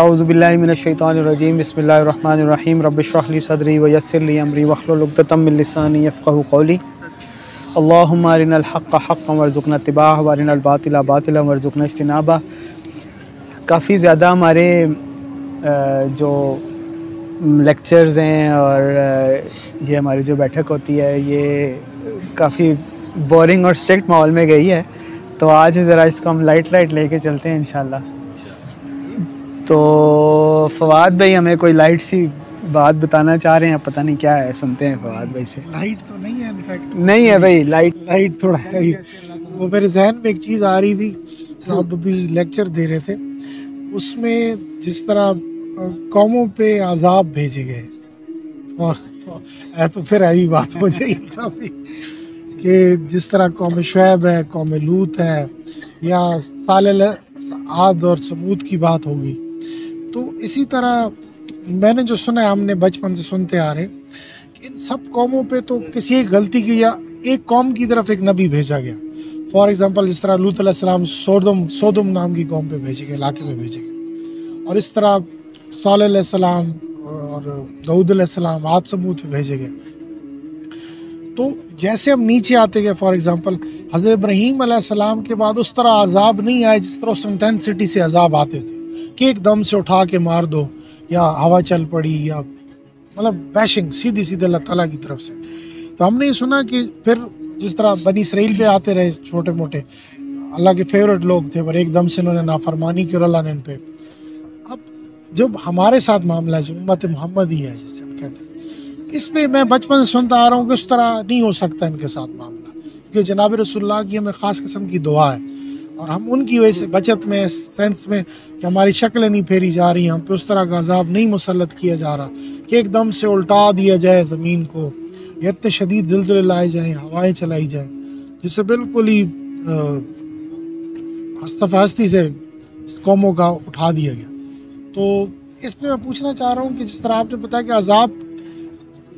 औज़ुबिल्लाहि मिनश्शैतानिर्रजीम बिस्मिल्लाहिर्रहमानिर्रहीम रब्बिश्रह ली सदरी व यस्सिर ली अमरी वहलुल उक़दतम मिन लिसानी यफ़क़हू क़ौली अल्लाहुम्मा अरिनल हक़्क़ हक़्क़न वरज़ुक़ना इत्तिबाअहू व अरिनल बातिला बातिलन वरज़ुक़ना इज्तिनाबह। काफ़ी ज़्यादा हमारे जो लेक्चर्स हैं और ये हमारी जो बैठक होती है ये काफ़ी बोरिंग और स्ट्रिक्ट माहौल में गई है, तो आज ज़रा इसको हम लाइट लेके चलते हैं इंशाल्लाह। तो फवाद भाई हमें कोई लाइट सी बात बताना चाह रहे हैं, पता नहीं क्या है, सुनते हैं फवाद भाई से। लाइट तो नहीं है, इनफैक्ट नहीं है भाई, लाइट थोड़ा है। वो मेरे जहन में एक चीज़ आ रही थी, आप अभी लेक्चर दे रहे थे उसमें जिस तरह कौमों पे आज़ाब भेजे गए और तो फिर आई बात हो जाएगी काफ़ी कि जिस तरह कौम शुएब है, कौम लूत है, या साल आद और समूद की बात होगी, तो इसी तरह मैंने जो सुना है, हमने बचपन से सुनते आ रहे कि इन सब कौमों पे तो किसी एक गलती की या एक कौम की तरफ एक नबी भेजा गया। फॉर एग्ज़ाम्पल जिस तरह लूत अलैहिस्सलाम सोदम नाम की कौम पे भेजे गए, इलाके में भेजे गए, और इस तरह सालेह अलैहिस्सलाम और दाऊद अलैहिस्सलाम आद समूद पे भेजे गए। तो जैसे हम नीचे आते गए, फॉर एग्ज़ाम्पल हज़रत इब्राहीम अलैहिस्सलाम के बाद उस तरह अजाब नहीं आए जिस तरह उस इंटेंसिटी से अजाब आते थे कि एकदम से उठा के मार दो या हवा चल पड़ी, या मतलब बैशिंग सीधी अल्लाह ताला की तरफ से। तो हमने ये सुना कि फिर जिस तरह बनी इसराइल पे आते रहे छोटे मोटे अल्लाह के फेवरेट लोग थे, पर एकदम से इन्होंने नाफरमानी की और अल्लाह ने इन पे। अब जब हमारे साथ मामला है, उम्मत मोहम्मदी है जिसे हम कहते हैं, इस पर मैं बचपन से सुनता आ रहा हूँ कि उस तरह नहीं हो सकता इनके साथ मामला, क्योंकि जनाब रसूलुल्लाह की हमें ख़ास किस्म की दुआ है और हम उनकी वजह से बचत में, सेंस में कि हमारी शक्लें नहीं फेरी जा रही, हम पे उस तरह का अजाब नहीं मुसलत किया जा रहा कि एकदम से उल्टा दिया जाए ज़मीन को, इतने शदीद ज़िलज़ले लाए जाएँ, हवाएँ चलाई जाएँ, जिससे बिल्कुल ही हस्तफहस्ती से कौमों का उठा दिया गया। तो इस पर मैं पूछना चाह रहा हूँ कि जिस तरह आपने बताया कि अजाब,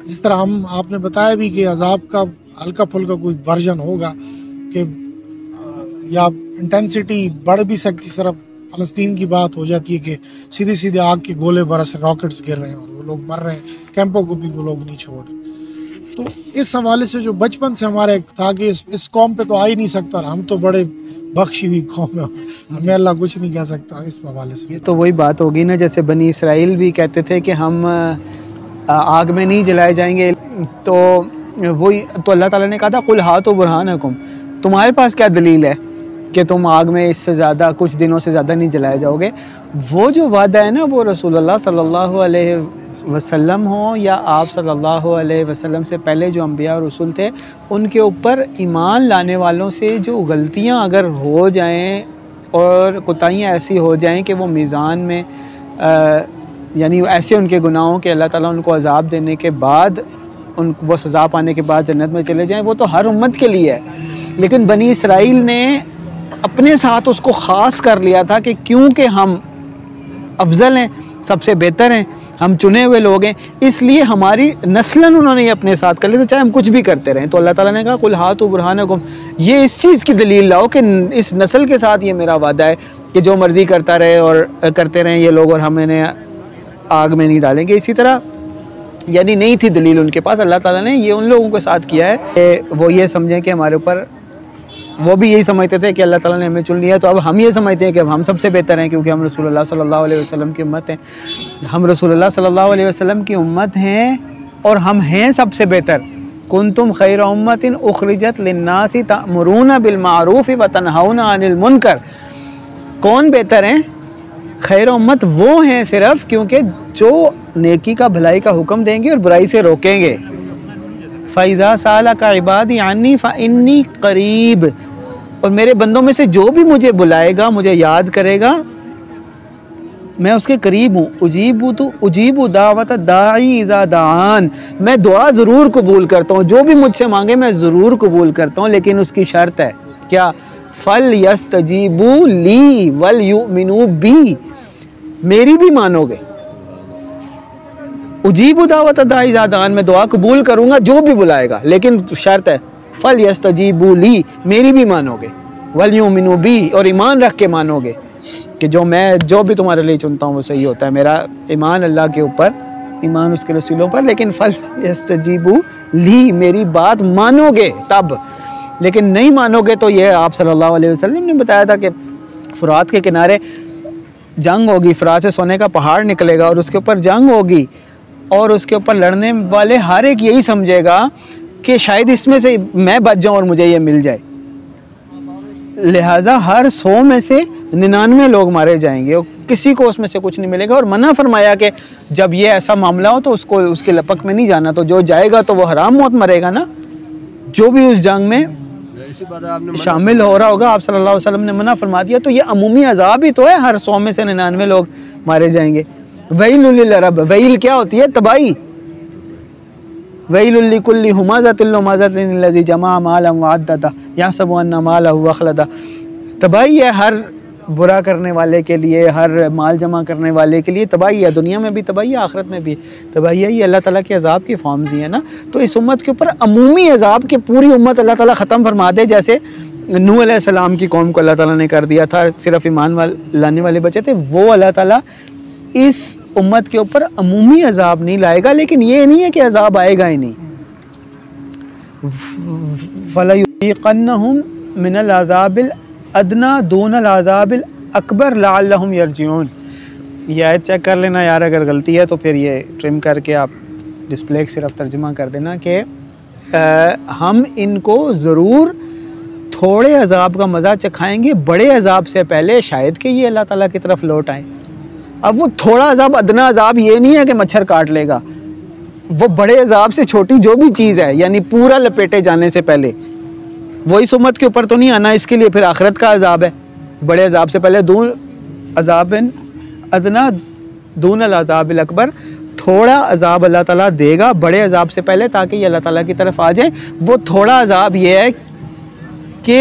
जिस तरह हम आपने बताया भी कि अजाब का हल्का फुल्का कोई वर्जन होगा कि या इंटेंसिटी बढ़ भी सकती, सिर्फ फ़लस्तीन की बात हो जाती है कि सीधे आग के गोले बरस, रॉकेट्स गिर रहे हैं और वो लोग मर रहे हैं, कैंपों को भी वो लोग नहीं छोड़ रहे। तो इस हवाले से जो बचपन से हमारे था कि इस कौम पे तो आ ही नहीं सकता और हम तो बड़े बख्शी हुई कौम है, हमें अल्लाह कुछ नहीं कह सकता इस हवाले से। ये तो वही बात होगी ना, जैसे बनी इसराइल भी कहते थे कि हम आग में नहीं जलाए जाएंगे, तो वही तो अल्लाह ताला ने कहा था कुल हातो बुरहानकुम, तुम्हारे पास क्या दलील है कि तुम आग में इससे ज़्यादा, कुछ दिनों से ज़्यादा नहीं जलाए जाओगे। वो जो वादा है ना, वो रसूलुल्लाह सल्लल्लाहु अलैहि वसल्लम हो या आप सल्लल्लाहु अलैहि वसल्लम से पहले जो अम्बिया और रसूल थे उनके ऊपर ईमान लाने वालों से जो गलतियाँ अगर हो जाएँ और कोताहियाँ ऐसी हो जाएँ कि वो मीज़ान में यानी ऐसे उनके गुनाहों के अल्लाह ताला उनको अजाब देने के बाद, उन वो सज़ा पाने के बाद जन्नत में चले जाएं, वो तो हर उम्मत के लिए है। लेकिन बनी इसराइल ने अपने साथ उसको ख़ास कर लिया था कि क्योंकि हम अफजल हैं, सबसे बेहतर हैं, हम चुने हुए लोग हैं, इसलिए हमारी नस्लन उन्होंने अपने साथ कर लिया, तो चाहे हम कुछ भी करते रहें। तो अल्लाह ताला ने कहा कुल हातू बुरहानकुम, ये इस चीज़ की दलील लाओ कि इस नस्ल के साथ ये मेरा वादा है कि जो मर्ज़ी करता रहे और करते रहें ये लोग और हमने आग में नहीं डालेंगे। इसी तरह यानी नहीं थी दलील उनके पास, अल्लाह ताला ने ये उन लोगों के साथ किया है कि वो ये समझें कि हमारे ऊपर, वो भी यही समझते थे कि अल्लाह ताला ने हमें चुन लिया, तो अब हम ये समझते हैं कि अब हम सबसे बेहतर हैं क्योंकि हम रसूलुल्लाह सल्लल्लाहु अलैहि वसल्लम की उम्मत हैं, हम रसूलुल्लाह सल्लल्लाहु अलैहि वसल्लम की उम्मत हैं और हम हैं सबसे बेहतर। कुंतुम खैर उम्मतिन उखरिजत लिन्नासी तअमुरूना बिलमारूफि व तनहाउना अनिल मुनकर, कौन बेहतर हैं? खैर उम्मत वो हैं सिर्फ क्योंकि जो नेकी का, भलाई का हुक्म देंगे और बुराई से रोकेंगे। फ़ैज़ा साला का इबादी आनी फ़इन्नी करीब, और मेरे बंदों में से जो भी मुझे बुलाएगा, मुझे याद करेगा, मैं उसके करीब हूँ। उजीबू दावत दाई इज़ा दान, मैं दुआ ज़रूर कबूल करता हूँ, जो भी मुझसे मांगे मैं ज़रूर कबूल करता हूँ, लेकिन उसकी शर्त है क्या? फ़ल यस्तजीबू ली वल युमिनू बी, मेरी भी मानोगे। उजीबु दावत दाई ज़ादान, में दुआ कबूल करूँगा जो भी बुलाएगा, लेकिन शर्त है फ़ल यस्तजीबू ली, मेरी भी मानोगे, वल युमिनू बी, और ईमान रख के मानोगे। कि जो मैं जो भी तुम्हारे लिए चुनता हूँ वो सही होता है। मेरा ईमान अल्लाह के ऊपर, ईमान उसके रसूलों पर, लेकिन फल यस्तजीबू ली, मेरी बात मानोगे तब, लेकिन नहीं मानोगे तो ये आप सल्लल्लाहु अलैहि वसल्लम ने बताया था कि फुरात के किनारे जंग होगी, फुरात से सोने का पहाड़ निकलेगा और उसके ऊपर जंग होगी और उसके ऊपर लड़ने वाले हर एक यही समझेगा कि शायद इसमें से मैं बच जाऊं और मुझे ये मिल जाए, लिहाजा हर 100 में से 99 लोग मारे जाएंगे और किसी को उसमें से कुछ नहीं मिलेगा। और मना फरमाया कि जब ये ऐसा मामला हो तो उसको उसके लपक में नहीं जाना, तो जो जाएगा तो वो हराम मौत मरेगा ना, जो भी उस जंग में शामिल हो रहा होगा। आप सल्लल्लाहु अलैहि वसल्लम ने मना फरमा दिया, तो ये अमूमी अजाब ही तो है, हर 100 में से 99 लोग मारे जाएंगे। वहील अरब, वहील क्या होती है? तबाही। वहील कुल्ली हुमाज़तिल्लुमाज़तिल्लज़ी जमा मालन वअद्ददा यहसबु अन्न मालहु अखलदा, तबाही है हर बुरा करने वाले के लिए, हर माल जमा करने वाले के लिए तबाही है। दुनिया में भी तबाही है, आखिरत में भी तबाही है। ये अल्लाह ताला के अजाब की फॉर्म्स ही है ना। तो इस उम्मत के ऊपर अमूमी अजाब के पूरी उम्मत अल्लाह ताला ख़त्म फरमा दे, जैसे नूह अलैहिस्सलाम की कौम को अल्लाह ताला ने कर दिया था, सिर्फ ईमान लाने वाले बचे थे। वो अल्लाह ताला इस उम्मत के ऊपर अमूमी अजाब नहीं लाएगा, लेकिन ये नहीं है कि अजाब आएगा ही नहीं। फलयुज़ीक़न्नहुम मिनल अज़ाबिल अदना दूनल अज़ाबिल अकबर लअल्लहुम यरजिऊन। ये आयत चेक कर लेना यार, अगर गलती है तो फिर ये ट्रिम करके आप डिस्प्ले सिर्फ तर्जमा कर देना कि हम इनको ज़रूर थोड़े अजाब का मज़ा चखाएँगे बड़े अजाब से पहले, शायद कि ये अल्लाह ताला की तरफ लौट आए। अब वो थोड़ा अजाब, अदना अजाब ये नहीं है कि मच्छर काट लेगा, वो बड़े अजाब से छोटी जो भी चीज़ है, यानी पूरा लपेटे जाने से पहले, वो इस उम्मत के ऊपर तो नहीं आना। इसके लिए फिर आखिरत का अजाब है, बड़े अजाब से पहले। दून अजाबिन अदना दून अल अकबर, थोड़ा अजाब अल्लाह ताला देगा बड़े अजाब से पहले ताकि ये अल्लाह ताला की तरफ आ जाए। वो थोड़ा अजाब ये है कि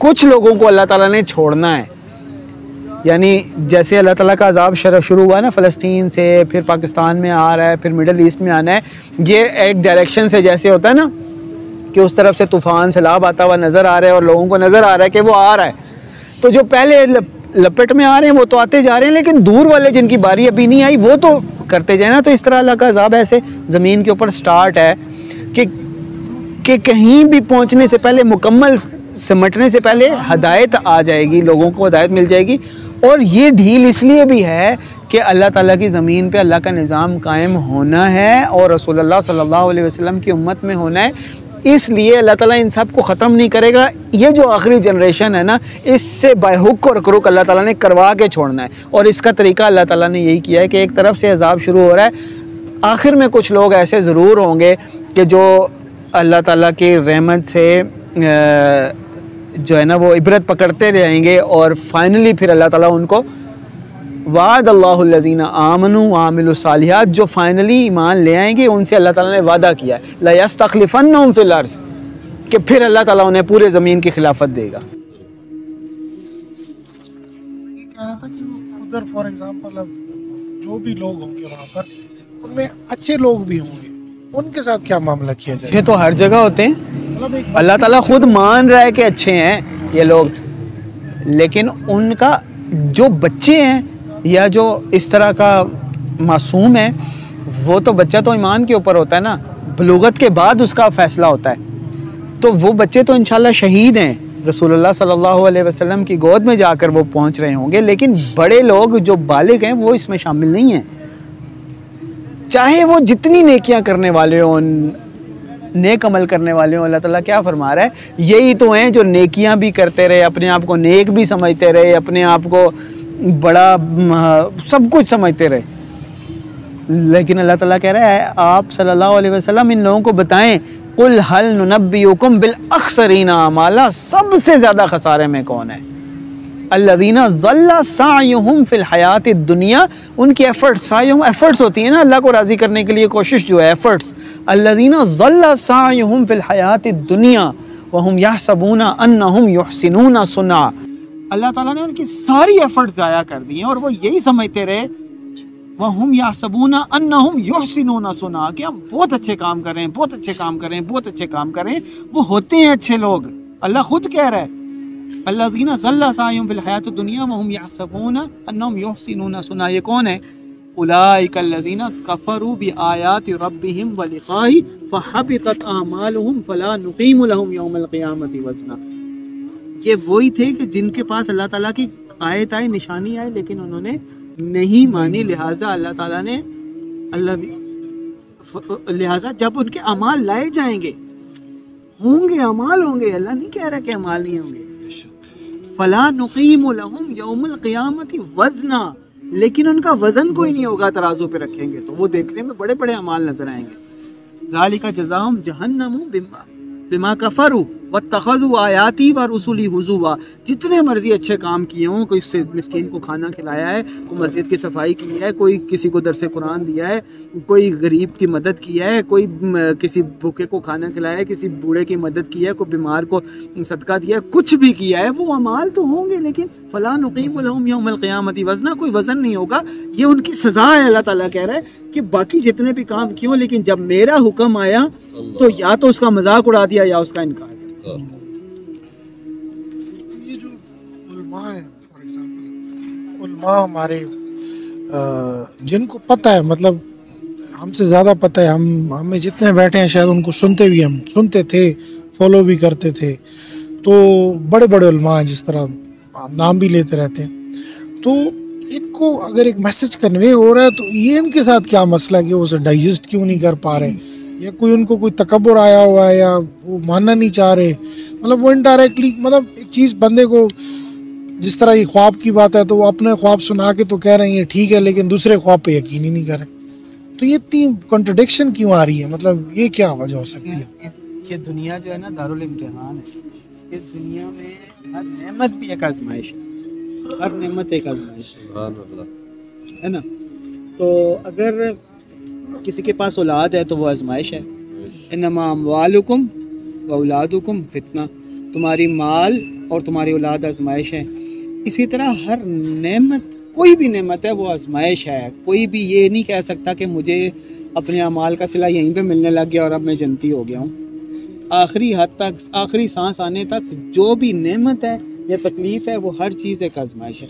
कुछ लोगों को अल्लाह ताला ने छोड़ना है, यानी जैसे अल्लाह ताला का अजाब शुरू हुआ ना फ़लस्तीन से, फिर पाकिस्तान में आ रहा है, फिर मिडल ईस्ट में आना है। ये एक डायरेक्शन से जैसे होता है ना कि उस तरफ से तूफ़ान सैलाब आता हुआ नज़र आ रहा है और लोगों को नज़र आ रहा है कि वो आ रहा है, तो जो पहले लपेट में आ रहे हैं वो तो आते जा रहे हैं, लेकिन दूर वाले जिनकी बारी अभी नहीं आई वो तो करते जाए ना। तो इस तरह अल्लाह का अजाब ऐसे ज़मीन के ऊपर स्टार्ट है कि कहीं भी पहुँचने से पहले, मुकम्मल सिमटने से पहले हदायत आ जाएगी, लोगों को हदायत मिल जाएगी। और ये ढील इसलिए भी है कि अल्लाह ताला की ज़मीन पे अल्लाह का निज़ाम कायम होना है और रसूलुल्लाह सल्लल्लाहु अलैहि वसल्लम की उम्मत में होना है, इसलिए अल्लाह ताला इन सब को ख़त्म नहीं करेगा। ये जो आखिरी जनरेशन है ना, इससे बाहुक और क्रुक अल्लाह ताला ने करवा के छोड़ना है, और इसका तरीका अल्लाह ताला ने यही किया है कि एक तरफ से अजाब शुरू हो रहा है, आखिर में कुछ लोग ऐसे ज़रूर होंगे कि जो अल्लाह ताला की रहमत से जो है ना वो इबरत पकड़ते रहेंगे, और फाइनली फिर अल्लाह ताला उनको वाद अल्लाहुल्लज़ीना आमनू वामिलुस्सालिहात, जो फाइनली ईमान ले आएंगे उनसे अल्लाह ताला ने वादा किया है, ला यस्तखलिफन्नहुम फिल अर्ज़, कि फिर अल्लाह ताला उन्हें पूरे ज़मीन की खिलाफत देगा। उधर फॉर एग्जांपल अब जो भी लोग होंगे वहाँ पर, उनमें अच्छे लोग भी होंगे, उनके साथ क्या मामला किया जाए? ये तो हर जगह होते हैं, अल्लाह ताला खुद मान रहा है कि अच्छे हैं ये लोग, लेकिन उनका जो बच्चे हैं या जो इस तरह का मासूम है, वो तो बच्चा तो ईमान के ऊपर होता है ना, बलूगत के बाद उसका फ़ैसला होता है। तो वो बच्चे तो इंशाल्लाह शहीद हैं, रसूलुल्लाह सल्लल्लाहु अलैहि वसल्लम की गोद में जाकर वो पहुंच रहे होंगे, लेकिन बड़े लोग जो बालिग हैं वो इसमें शामिल नहीं हैं। चाहे वो जितनी नेकियाँ करने वाले हों, नेक अमल करने वाले हों, अल्लाह ताला क्या फरमा रहा है, यही तो हैं जो नेकियां भी करते रहे, अपने आप को नेक भी समझते रहे, अपने आप को बड़ा सब कुछ समझते रहे, लेकिन अल्लाह ताला कह रहा है आप सल्लल्लाहु अलैहि वसल्लम इन लोगों को बताएं, कुल हल नुनब्बियुकुम बिल अखसरीना अमाला, सबसे ज़्यादा खसारे में कौन है? अल्लज़ीना ज़ल्ला सायुहुम फिल हयातिद दुनिया, उनकी एफर्ट्स, सायुहुम एफर्ट्स होती है ना, अल्लाह को राज़ी करने के लिए कोशिश जो है एफर्ट्स, अल्लज़ीना ज़ल्ला सायुहुम फिल हयातिद दुनिया वहुम यहसबूना अन्नहुम युहसिनूना सुना, अल्लाह ताला ने उनकी सारी एफर्ट्स ज़ाया कर दी हैं और वो यही समझते रहे, वहुम यहसबूना अन्नहुम युहसिनूना सुना, कि हम बहुत अच्छे काम कर रहे हैं, बहुत अच्छे काम कर रहे हैं, बहुत अच्छे काम कर रहे हैं। वो होते हैं अच्छे लोग, अल्लाह खुद कह रहा है अल्लाजीना ज़ल्ला सायुम फिल हयात दुनिया वहुम यहसबून अन्नहुम युहसिनून सुना। ये कौन है? उलाइका अल्लज़ीना कफरू बिआयाति रब्बिहिम व लिक़ाहि फहबितत आमालुहुम फला नुक़ीमु लहुम यौमल क़ियामति वज़ना। ये वही थे कि जिनके पास अल्लाह ताला की आयत आए, निशानी आए, लेकिन उन्होंने नहीं मानी, लिहाजा अल्लाह ताला ने लिहाजा जब उनके अमाल लाए जाएंगे, होंगे अमाल, होंगे, अल्लाह नहीं कह रहा कि अमाल नहीं होंगे, फला नुक़ीमु लहुम यौमल क़ियामति वज़ना, लेकिन उनका वज़न कोई नहीं होगा, तराजू पे रखेंगे तो वो देखने में बड़े बड़े अमाल नजर आएंगे। ज़ालिका जज़ाहुम जहन्नम बिमा कफरू वत्तखज़ू आयाती व रसूली हुज़ुवा। जितने मर्जी अच्छे काम किए हों, कोई मिस्कीन को खाना खिलाया है, कोई मस्जिद की सफाई की है, कोई किसी को दरसे कुरान दिया है, कोई गरीब की मदद की है, कोई किसी भूखे को खाना खिलाया है, किसी बूढ़े की मदद की है, कोई बीमार को सदका दिया है, कुछ भी किया है, वो अमाल तो होंगे, लेकिन फ़ला नुक़ीमु लहुम यौमल क़ियामति वज़ना, कोई वज़न नहीं होगा। ये उनकी सज़ा है। अल्लाह ताला कह रहा है कि बाकी जितने भी काम किए हों, लेकिन जब मेरा हुक्म आया तो या तो उसका मजाक उड़ा दिया या उसका इनकार। ये जो उल्मा है, फॉर एग्जांपल उल्मा हमारे जिनको पता है, मतलब हमसे ज़्यादा पता है, हमें जितने बैठे हैं शायद उनको सुनते भी, हम सुनते थे, फॉलो भी करते थे, तो बड़े बड़े उल्मा हैं जिस तरह आप नाम भी लेते रहते हैं, तो इनको अगर एक मैसेज कन्वे हो रहा है तो ये इनके साथ क्या मसला कि वो उसे डाइजेस्ट क्यों नहीं कर पा रहे, या कोई उनको कोई तकब्बुर आया हुआ है, या वो मानना नहीं चाह रहे, मतलब वो इनडायरेक्टली, मतलब एक चीज़ बंदे को जिस तरह ये ख्वाब की बात है तो वो अपने ख्वाब सुना के तो कह रहे हैं ये ठीक है, लेकिन दूसरे ख्वाब पे यकीन ही नहीं कर रहे, तो ये इतनी कॉन्ट्रडिक्शन क्यों आ रही है, मतलब ये क्या वजह हो सकती है? ये दुनिया जो है ना दारुल इम्तिहान है। इस दुनिया में हर नेमत भी एक आजमाइश है, हर नेमत एक आजमाइश है ना। तो अगर किसी के पास औलाद है तो वो आजमाइश है, इन्नमा अमवालुकुम व औलादुकुम फितना, तुम्हारी माल और तुम्हारी औलाद आजमाइश है। इसी तरह हर नेमत, कोई भी नेमत है वो आजमाइश है। कोई भी ये नहीं कह सकता कि मुझे अपने अमाल का सिला यहीं पे मिलने लग गया और अब मैं जन्नती हो गया हूँ। आखिरी हद तक, आखिरी सांस आने तक जो भी नेमत है या तकलीफ़ है, वो हर चीज़ एक आजमाइश है।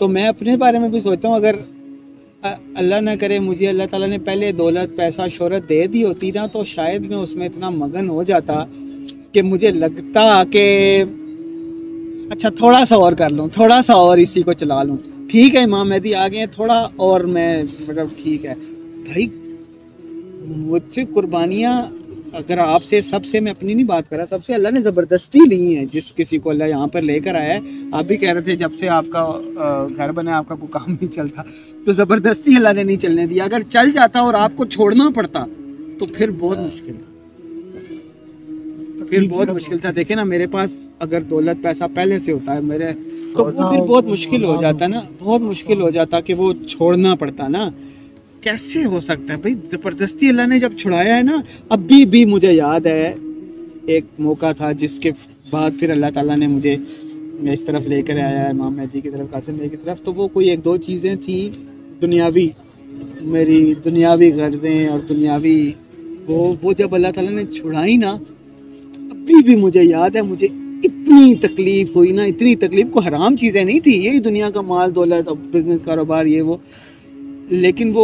तो मैं अपने बारे में भी सोचता हूँ, अगर अल्लाह ना करे मुझे अल्लाह ताला ने पहले दौलत, पैसा, शोहरत दे दी होती ना, तो शायद मैं उसमें इतना मगन हो जाता कि मुझे लगता कि अच्छा थोड़ा सा और कर लूँ, थोड़ा सा और इसी को चला लूँ, ठीक है इमाम मेहदी आ गए, थोड़ा और मैं, मतलब ठीक है भाई, मुझसे कुर्बानियाँ, अगर आपसे, सबसे मैं अपनी नहीं बात कर रहा, सबसे अल्लाह ने ज़बरदस्ती ली है। जिस किसी को अल्लाह यहाँ पर लेकर आया है, आप भी कह रहे थे जब से आपका घर बना आपका कोई काम नहीं चलता, तो ज़बरदस्ती अल्लाह ने नहीं चलने दिया। अगर चल जाता और आपको छोड़ना पड़ता तो फिर बहुत मुश्किल था, फिर बहुत मुश्किल था। देखे ना, मेरे पास अगर दौलत पैसा पहले से होता है मेरे, तो फिर बहुत मुश्किल हो जाता ना, बहुत मुश्किल हो जाता कि वो छोड़ना पड़ता ना। कैसे हो सकता है भाई, ज़बरदस्ती अल्लाह ने जब छुड़ाया है ना। अभी भी मुझे याद है एक मौका था जिसके बाद फिर अल्लाह ताला ने मुझे इस तरफ लेकर आया, इमाम महदी की तरफ, कासिम भाई की तरफ। तो वो कोई एक दो चीज़ें थी दुनियावी, मेरी दुनियावी गर्जें और दुनियावी वो जब अल्लाह ताला ने छुड़ाई ना, अभी भी मुझे याद है, मुझे इतनी तकलीफ़ हुई ना, इतनी तकलीफ़, को हराम चीज़ें नहीं थी, यही दुनिया का माल, दौलत, बिजनेस, कारोबार, ये वो, लेकिन वो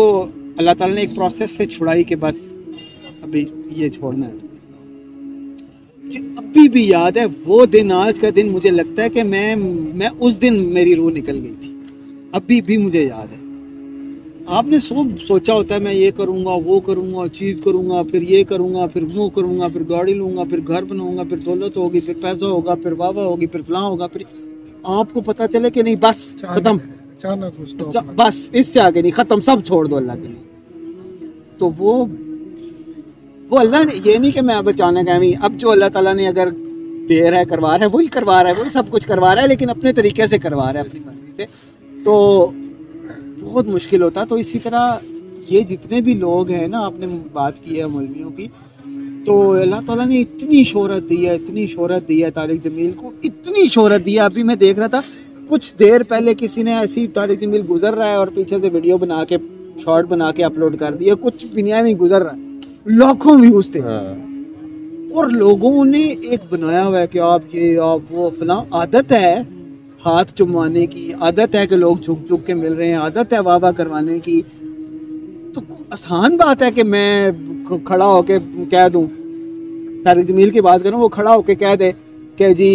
अल्लाह ताला ने एक प्रोसेस से छुड़ाई कि बस अभी ये छोड़ना है। अभी भी याद है वो दिन, आज का दिन मुझे लगता है कि मैं उस दिन मेरी रूह निकल गई थी, अभी भी मुझे याद है। आपने सोचा होता है मैं ये करूँगा, वो करूँगा, अचीव करूँगा, फिर ये करूँगा, फिर वो करूँगा, फिर गाड़ी लूँगा, फिर घर बनाऊँगा, फिर दौलत होगी, फिर पैसा होगा, फिर वाह होगी, फिर फलां होगा, फिर आपको पता चले कि नहीं बस खत्म, बस इससे आगे नहीं, ख़त्म, सब छोड़ दो अल्लाह के लिए। तो वो अल्लाह ने ये नहीं कि मैं अब अचानक आई, अब जो अल्लाह ताला ने अगर दे रहा है, करवा रहा है, वही करवा रहा है, वही सब कुछ करवा रहा है, लेकिन अपने तरीके से करवा रहा है, अपनी मर्जी से, तो बहुत मुश्किल होता। तो इसी तरह ये जितने भी लोग हैं ना, आपने बात की है मौलवियों की, तो अल्लाह ताला ने इतनी शोहरत दी है, इतनी शोहरत दी है, तारिक जमील को इतनी शोहरत दी है। अभी मैं देख रहा था कुछ देर पहले किसी ने ऐसी, तारिक जमील गुजर रहा है और पीछे से वीडियो बना के, शॉर्ट बना के अपलोड कर दिया, कुछ दुनिया में गुजर रहा है, लाखों व्यूज थे, और लोगों ने एक बनाया हुआ है कि आप ये आप वो फला, आदत है हाथ चुमवाने की, आदत है कि लोग झुक झुक के मिल रहे हैं, आदत है वाह वाह करवाने की। तो आसान बात है कि मैं खड़ा होके कह दूं, तारिक जमील की बात करूं, वो खड़ा होके कह दे कि जी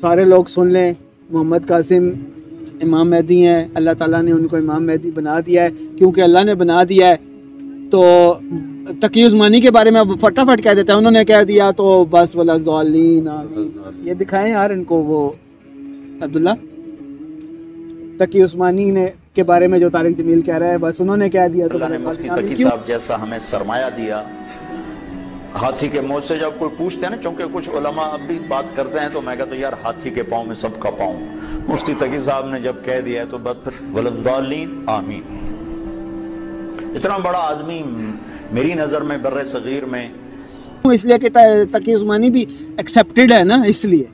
सारे लोग सुन लें मोहम्मद कासिम इमाम महदी हैं, अल्लाह ताला ने उनको इमाम महदी बना दिया है क्योंकि अल्लाह ने बना दिया है। तो तकी उस्मानी के बारे में फटाफट कह देता है, उन्होंने कह दिया तो बस वाला ज़ालिन ये दिखाएं यार इनको, वो अब्दुल्ला तकी उस्मानी ने के बारे में जो तारिक जमील कह रहा है बस उन्होंने कह दिया तो मुफ्ती तकी साहब जैसा हमें सरमाया दिया। हाथी के मुँह से जब कोई पूछते हैं ना, चूंकि कुछ उलमा अब भी बात करते हैं, तो मैं कहता हूँ यार हाथी के पाँव में सबका पाँव। मुफ्ती तकी साहब ने जब कह दिया तो बस फिर वलद्दालीन आमीन। इतना बड़ा आदमी मेरी नज़र में बर्रे सगीर में, इसलिए कि तकी उस्मानी भी एक्सेप्टेड है ना, इसलिए।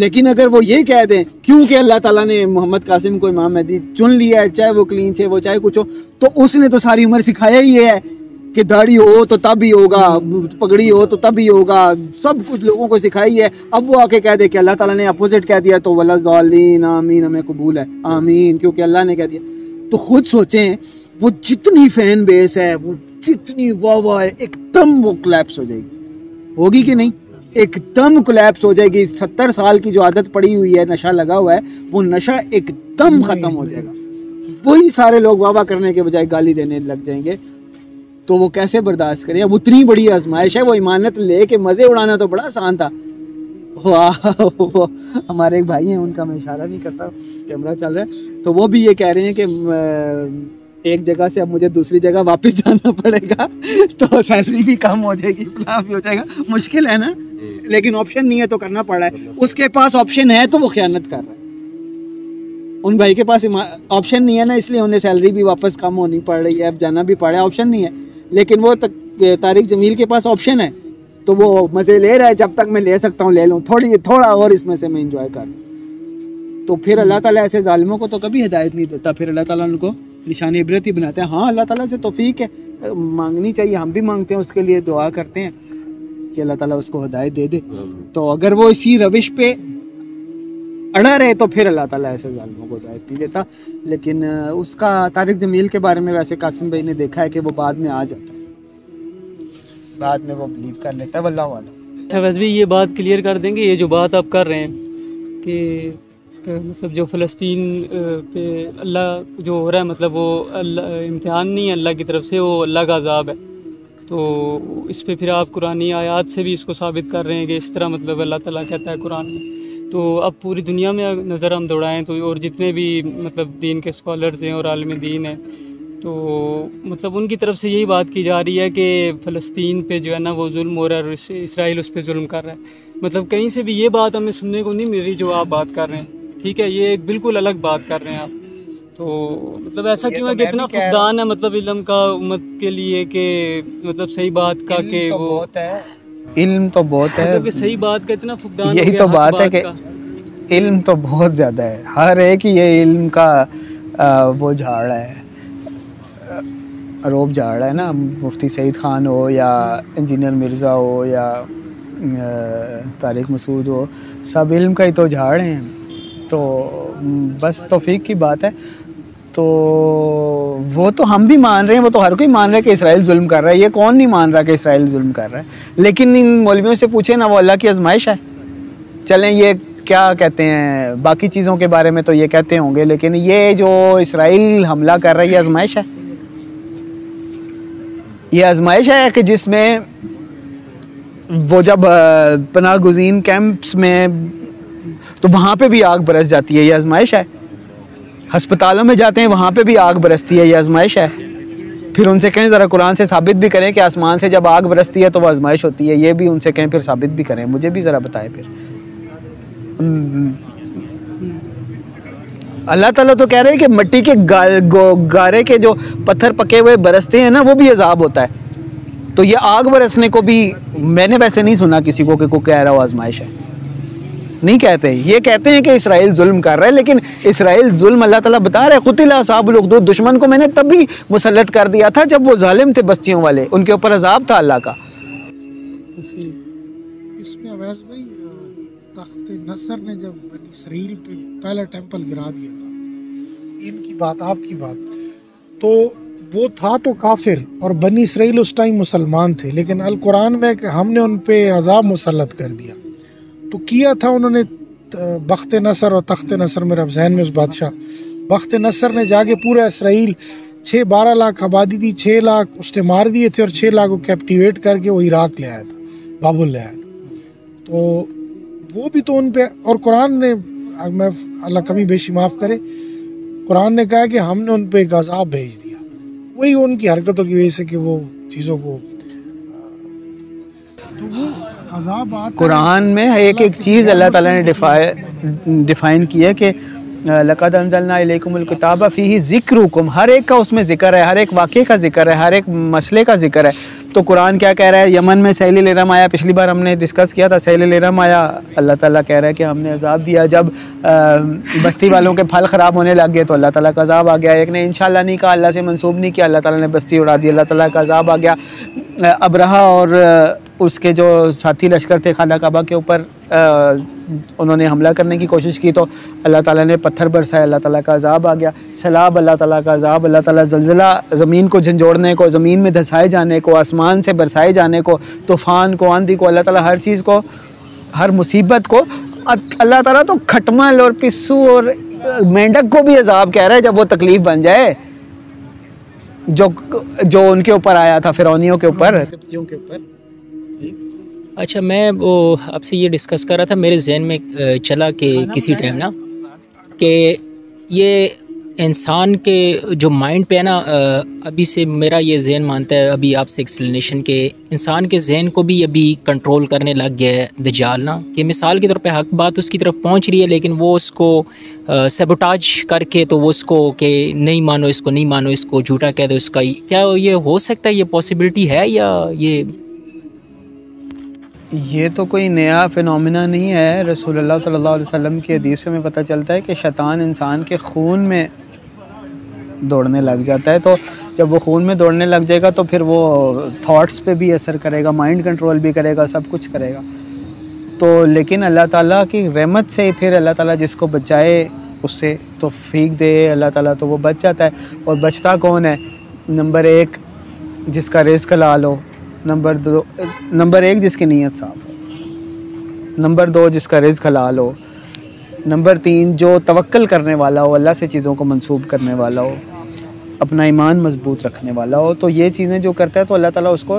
लेकिन अगर वो ये कह दें क्योंकि अल्लाह ताला ने मोहम्मद कासिम को इमाम महदी चुन लिया है, चाहे वो क्लीन छे वो चाहे कुछ हो, तो उसने तो सारी उम्र सिखाया ही है कि दाढ़ी हो तो तब ही होगा, पगड़ी हो तो तब ही होगा, सब कुछ लोगों को सिखाई है। अब वो आके कह दे कि अल्लाह ताला ने अपोजिट कह दिया तो वला ज़ालिन आमीन हमें कबूल है, आमीन क्योंकि अल्लाह ने कह दिया। तो खुद सोचें वो जितनी फैन बेस है, वो जितनी वाह वाह है, एकदम वो क्लैप्स हो जाएगी, होगी कि नहीं, एकदम कोलैप्स हो जाएगी। 70 साल की जो आदत पड़ी हुई है, नशा लगा हुआ है, वो नशा एकदम खत्म हो जाएगा। वही सारे लोग वाह करने के बजाय गाली देने लग जाएंगे, तो वो कैसे बर्दाश्त करें। अब उतनी बड़ी आजमाइश है, वो इमानत ले के मज़े उड़ाना तो बड़ा आसान था। वाह, हमारे एक भाई हैं, उनका मैं इशारा नहीं करता, कैमरा चल रहा है, तो वो भी ये कह रहे हैं कि एक जगह से अब मुझे दूसरी जगह वापस जाना पड़ेगा तो सैलरी भी कम हो जाएगी, प्लान भी हो जाएगा। मुश्किल है ना, लेकिन ऑप्शन नहीं है तो करना पड़ रहा है। उसके पास ऑप्शन है तो वो ख़यानत कर रहा है। उन भाई के पास ऑप्शन नहीं है ना, इसलिए उन्हें सैलरी भी वापस कम होनी पड़ रही है, अब जाना भी पड़ रहा है, ऑप्शन नहीं है। लेकिन वो तारिक जमील के पास ऑप्शन है तो वो मज़े ले रहा है, जब तक मैं ले सकता हूँ ले लूँ, थोड़ा और इसमें से मैं इंजॉय कर लूँ। तो फिर अल्लाह ताला ऐसे ज़ालिमों को तो कभी हिदायत नहीं देता, फिर अल्लाह ताला उनको निशान इबरत ही बनाते हैं। हाँ, अल्लाह ताला से तौफीक है, मांगनी चाहिए, हम भी मांगते हैं, उसके लिए दुआ करते हैं कि अल्लाह ताला उसको हिदायत दे दे। तो अगर वो इसी रविश पे अड़ा रहे तो फिर अल्लाह ताला ऐसे ज़ालिमों को हिदायत नहीं देता। लेकिन उसका तारिक जमील के बारे में वैसे कासिम भाई ने देखा है कि वो बाद में आ जाता है, बाद में वो बिलीव कर लेता है। वल्लाहु आलम। वैसे भी ये बात क्लियर कर देंगे, ये जो बात आप कर रहे हैं कि मतलब जो फ़लस्तीन पे अल्लाह जो हो रहा है, मतलब वो अल्लाह इम्तिहान नहीं है अल्लाह की तरफ से, वो अल्लाह का अज़ाब है। तो इस पे फिर आप कुरानी आयात से भी इसको साबित कर रहे हैं कि इस तरह मतलब अल्लाह ताला कहता है कुरान में। तो अब पूरी दुनिया में नज़र हम दौड़ाएँ तो, और जितने भी मतलब दीन के स्कॉलर्स हैं और आलम दीन हैं, तो मतलब उनकी तरफ से यही बात की जा रही है कि फ़लस्तीन पे जो है ना वो जुल्म हो रहा है और इसराइल उस पर जुल्म कर रहा है। मतलब कहीं से भी ये बात हमें सुनने को नहीं मिल रही जो आप बात कर रहे हैं। ठीक है, ये एक बिल्कुल अलग बात कर रहे हैं आप। तो मतलब ऐसा क्यों है कि इतना फुकदान है मतलब इल्म का उम्मत के लिए कि मतलब सही बात का कि वो बहुत है, इल्म तो बहुत है, मतलब सही बात का इतना फुकदान, यही तो बात है कि इल्म तो बहुत ज़्यादा है। हर एक ये इल्म का वो झाड़ है, रोब झाड़ है ना, मुफ्ती सईद खान हो या इंजीनियर मिर्ज़ा हो या तारिक मसूद हो, सब इल्म का ही तो झाड़ हैं। तो बस तौफीक की बात है। तो वो तो हम भी मान रहे हैं, वो तो हर कोई मान रहा है कि इसराइल जुल्म कर रहा है, ये कौन नहीं मान रहा कि इसराइल जुल्म कर रहा है। लेकिन इन मौलवियों से पूछे ना, वो अल्लाह की आजमाइश है। चलें, ये क्या कहते हैं बाकी चीज़ों के बारे में तो ये कहते होंगे, लेकिन ये जो इसराइल हमला कर रहा है ये आजमाइश है। ये आजमाइश है कि जिसमें वो जब पनाह गुज़ीन कैंप्स में तो वहाँ पे भी आग बरस जाती है, ये आजमाइश है। हस्पतालों में जाते हैं, वहाँ पे भी आग बरसती है, ये आजमाइश है। फिर उनसे कहें ज़रा कुरान से साबित भी करें कि आसमान से जब आग बरसती है तो वह आजमाइश होती है, ये भी उनसे कहें, फिर साबित भी करें, मुझे भी ज़रा बताएं। फिर अल्लाह ताला तो कह रहे हैं कि मिट्टी के गारे के जो पत्थर पके हुए बरसते हैं ना, वो भी अजाब होता है। तो ये आग बरसने को भी मैंने वैसे नहीं सुना किसी को कि को कह रहा हो आजमाइश है, नहीं कहते। ये कहते हैं कि इसराइल जुल्म कर रहा है, लेकिन इसराइल जुल्म अल्लाह ताला बता रहा है क़ुतिल अस्हाबुल उख्दूद, दुश्मन को मैंने तभी मुसल्लत कर दिया था जब वो जालिम थे, बस्तियों वाले, उनके ऊपर अजाब था अल्लाह का। इसमें अवैस भाई तख्त नसर ने जब बनी इसराइल पे पहला टेंपल गिरा दिया था, इनकी बात आपकी बात, तो वो था तो काफिर और बनी इसराइल उस टाइम मुसलमान थे, लेकिन अल कुरान में हमने उन पे अजाब मुसलत कर दिया। तो किया था उन्होंने बख्त नसर और तख्त नसर, मेरा जहन में उस बादशाह बख्त नसर ने जाके पूरा इसराइल 12 लाख आबादी थी, 6 लाख उसने मार दिए थे और 6 लाख को कैप्टिवेट करके वो इराक ले आया था, बाबुल ले आया था। तो वो भी तो उन पे, और कुरान ने, मैं अल्लाह कमी बेशी माफ़ करे, कुरान ने कहा कि हमने उन पे एक अजाब भेज दिया, वही उनकी हरकतों की वजह से कि वो चीज़ों को, तो वो अजाब कुरान में एक चीज़ अल्लाह ताला ने डिफाइन किया कि लक़द अंज़लना इलैकुमुल किताबा फ़ीही ज़िक्रुकुम, हर एक का उसमें ज़िक्र है, हर एक वाक़े का ज़िक्र है, हर एक मसले का ज़िक्र है। तो कुरान क्या कह रहा है? यमन में सहल लेरम आया, पिछली बार हमने डिस्कस किया था, सहल लेरम आया, अल्लाह ताला कह रहा है कि हमने अजाब दिया। जब बस्ती वालों के फल ख़राब होने लग गए तो अल्लाह ताला का अजाब आ गया। एक ने इंशाअल्लाह नहीं कहा, अल्लाह से मंसूब नहीं किया, अल्लाह ताला ने बस्ती उड़ा दी, अल्लाह ताला का अजाब आ गया। अब्रहा और उसके जो साथी लश्कर थे खाना काबा के ऊपर, उन्होंने हमला करने की कोशिश की तो अल्लाह ताला ने पत्थर बरसाया, अल्लाह ताला का अजाब आ गया। सैलाब, अल्लाह ताला का अजाब, अल्लाह ताला ज़लज़ला, ज़मीन को झंझोड़ने को, ज़मीन में धसाए जाने को, आसमान से बरसाए जाने को, तूफ़ान को, आंधी को, अल्लाह ताला हर चीज़ को, हर मुसीबत को। अल्लाह ताला तो खटमल और पिस्सू और मेंढक को भी अजाब कह रहा है जब वो तकलीफ़ बन जाए, जो उनके ऊपर आया था, फ़िरौनियों के ऊपर। अच्छा, मैं वो आपसे ये डिस्कस कर रहा था, मेरे जहन में चला कि किसी टाइम ना कि ये इंसान के जो माइंड पे है ना, अभी से मेरा ये जहन मानता है, अभी आपसे एक्सप्लेनेशन के इंसान के जहन को भी अभी कंट्रोल करने लग गया है दज्जाल ना, कि मिसाल के तौर पे हक बात उसकी तरफ पहुंच रही है लेकिन वो उसको सेबोटाज करके, तो वो उसको कि नहीं मानो, इसको नहीं मानो, इसको झूठा कह दो, इसका क्या ये हो सकता है? ये पॉसिबिलिटी है या ये तो कोई नया फिनोमिना नहीं है। रसूलुल्लाह सल्लल्लाहु अलैहि वसल्लम की हदीस में पता चलता है कि शैतान इंसान के खून में दौड़ने लग जाता है, तो जब वो खून में दौड़ने लग जाएगा तो फिर वो थॉट्स पे भी असर करेगा, माइंड कंट्रोल भी करेगा, सब कुछ करेगा। तो लेकिन अल्लाह ताला की रहमत से फिर अल्लाह ताला जिसको बचाए उससे तौफीक दे अल्लाह ताला, तो वो बच जाता है। और बचता कौन है? नंबर 1 जिसका रिस्क हलाल हो, नंबर 1 जिसकी नीयत साफ़ हो, नंबर 2 जिसका रिज़्क़ हलाल हो, नंबर 3 जो तवक्ल करने वाला हो, अल्लाह से चीज़ों को मंसूब करने वाला हो, अपना ईमान मजबूत रखने वाला हो। तो ये चीज़ें जो करता है तो अल्लाह ताला उसको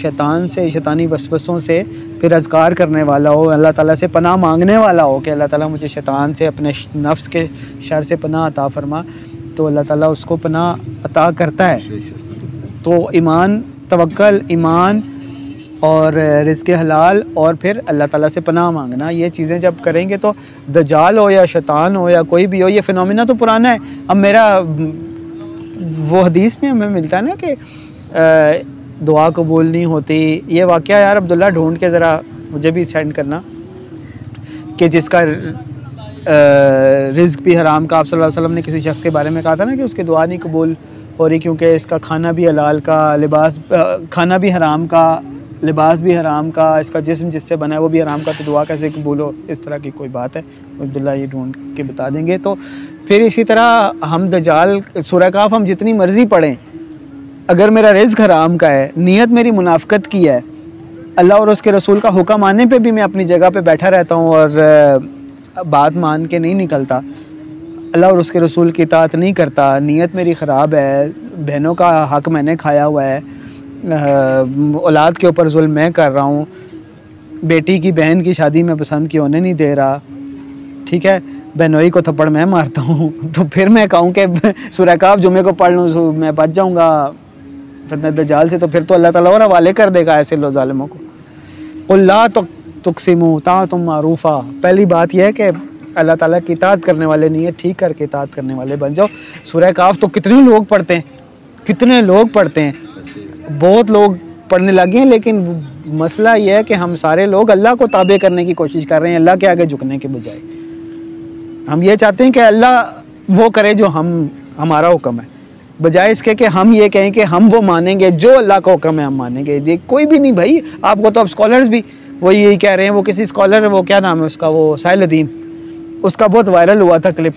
शैतान से, शैतानी वसवसों से फिर अज़कार करने वाला हो, अल्लाह ताला से पनाह मांगने वाला हो कि अल्लाह ताला मुझे शैतान से, अपने नफ्स के शर से पनाह अता फरमा, तो अल्लाह ताला उसको पनाह अता करता है। तो ईमान, तवक्ल, ईमान और रिज़्क़े हलाल और फिर अल्लाह ताला से पनाह मांगना, ये चीज़ें जब करेंगे तो दज्जाल हो या शैतान हो या कोई भी हो, ये फिनोमिना तो पुराना है। अब मेरा वो हदीस में हमें मिलता है ना कि दुआ कबूल नहीं होती, ये वाक़या यार अब्दुल्ला ढूंढ के ज़रा मुझे भी सेंड करना, कि जिसका रिज़्क़ भी हराम का आप सल्लल्लाहु अलैहि वसल्लम ने किसी शख्स के बारे में कहा था ना कि उसकी दुआ नहीं कबूल हो रही क्योंकि इसका खाना भी हलाल का, लिबास खाना भी हराम का, लिबास भी हराम का, इसका जिस्म जिससे बना है वो भी हराम का, तो दुआ कैसे कबूलो, इस तरह की कोई बात है, अब्दुल्ला ये ढूंढ के बता देंगे। तो फिर इसी तरह हम दज्जाल, सूरह काफ़ हम जितनी मर्ज़ी पढ़ें, अगर मेरा रिज़्क़ हराम का है, नीयत मेरी मुनाफकत की है, अल्लाह और उसके रसूल का हुक्म आने पर भी मैं अपनी जगह पर बैठा रहता हूँ और बात मान के नहीं निकलता, अल्लाह और उसके रसूल की इताअत नहीं करता, नीयत मेरी ख़राब है, बहनों का हक़ मैंने खाया हुआ है, औलाद के ऊपर जुल्म मैं कर रहा हूँ, बेटी की बहन की शादी में पसंद की होने नहीं दे रहा, ठीक है, बहनोई को थप्पड़ मैं मारता हूँ, तो फिर मैं कहूँ कि सूरह काफ़ जुमे को पढ़ लूँ मैं बच जाऊँगा फितने दज्जाल से, तो फिर तो अल्लाह ताला और हवाले कर देगा ऐसे लो ज़ालिमों को। कुल्ला तुक़सिमू ताअतुम मारूफ़ा, पहली बात यह है कि अल्लाह ताला की इताअत करने वाले, नीयत ठीक करके इताअत करने वाले बन जाओ। सूरह काफ़ तो कितने लोग पढ़ते हैं, कितने लोग पढ़ते हैं, बहुत लोग पढ़ने लगे हैं, लेकिन मसला यह है कि हम सारे लोग अल्लाह को ताबे करने की कोशिश कर रहे हैं, अल्लाह के आगे झुकने के बजाय हम ये चाहते हैं कि अल्लाह वो करे जो हम, हमारा हुक्म है, बजाय इसके कि हम ये कहें कि हम वो मानेंगे जो अल्लाह का हुक्म है हम मानेंगे। ये कोई भी नहीं भाई, आपको तो अब स्कॉलर्स भी वो यही कह रहे हैं, वो किसी स्कॉलर, वो क्या नाम है उसका, वो साहिल अदीम, उसका बहुत वायरल हुआ था क्लिप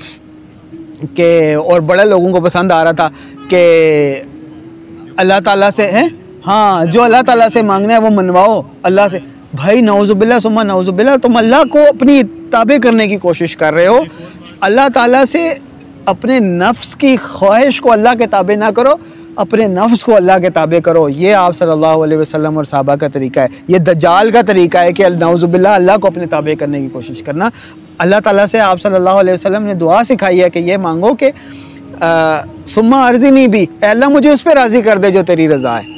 के और बड़ा लोगों को पसंद आ रहा था कि अल्लाह ताला से है, हाँ, जो अल्लाह ताला से मांगना है वो मनवाओ अल्लाह से। भाई नौजुबिल्ला सुम्मा नौजुबिल्ला, तुम अल्लाह को अपनी ताबे करने की कोशिश कर रहे हो। अल्लाह ताला से अपने नफ्स की ख्वाहिश को अल्लाह के ताबे ना करो, अपने नफ्स को अल्लाह के ताबे करो। ये आप सल्लल्लाहु अलैहि वसल्लम और सहाबा का तरीका है, ये दज्जाल का तरीका है कि नौजुबिल्ला अल्लाह को अपने ताबे करने की कोशिश करना। अल्लाह ताला से आप सल्लल्लाहु अलैहि वसल्लम ने दुआ सिखाई है कि ये मांगो कि सुम्मा अर्जी नहीं भी, अल्लाह मुझे उस पर राज़ी कर दे जो तेरी रज़ा है।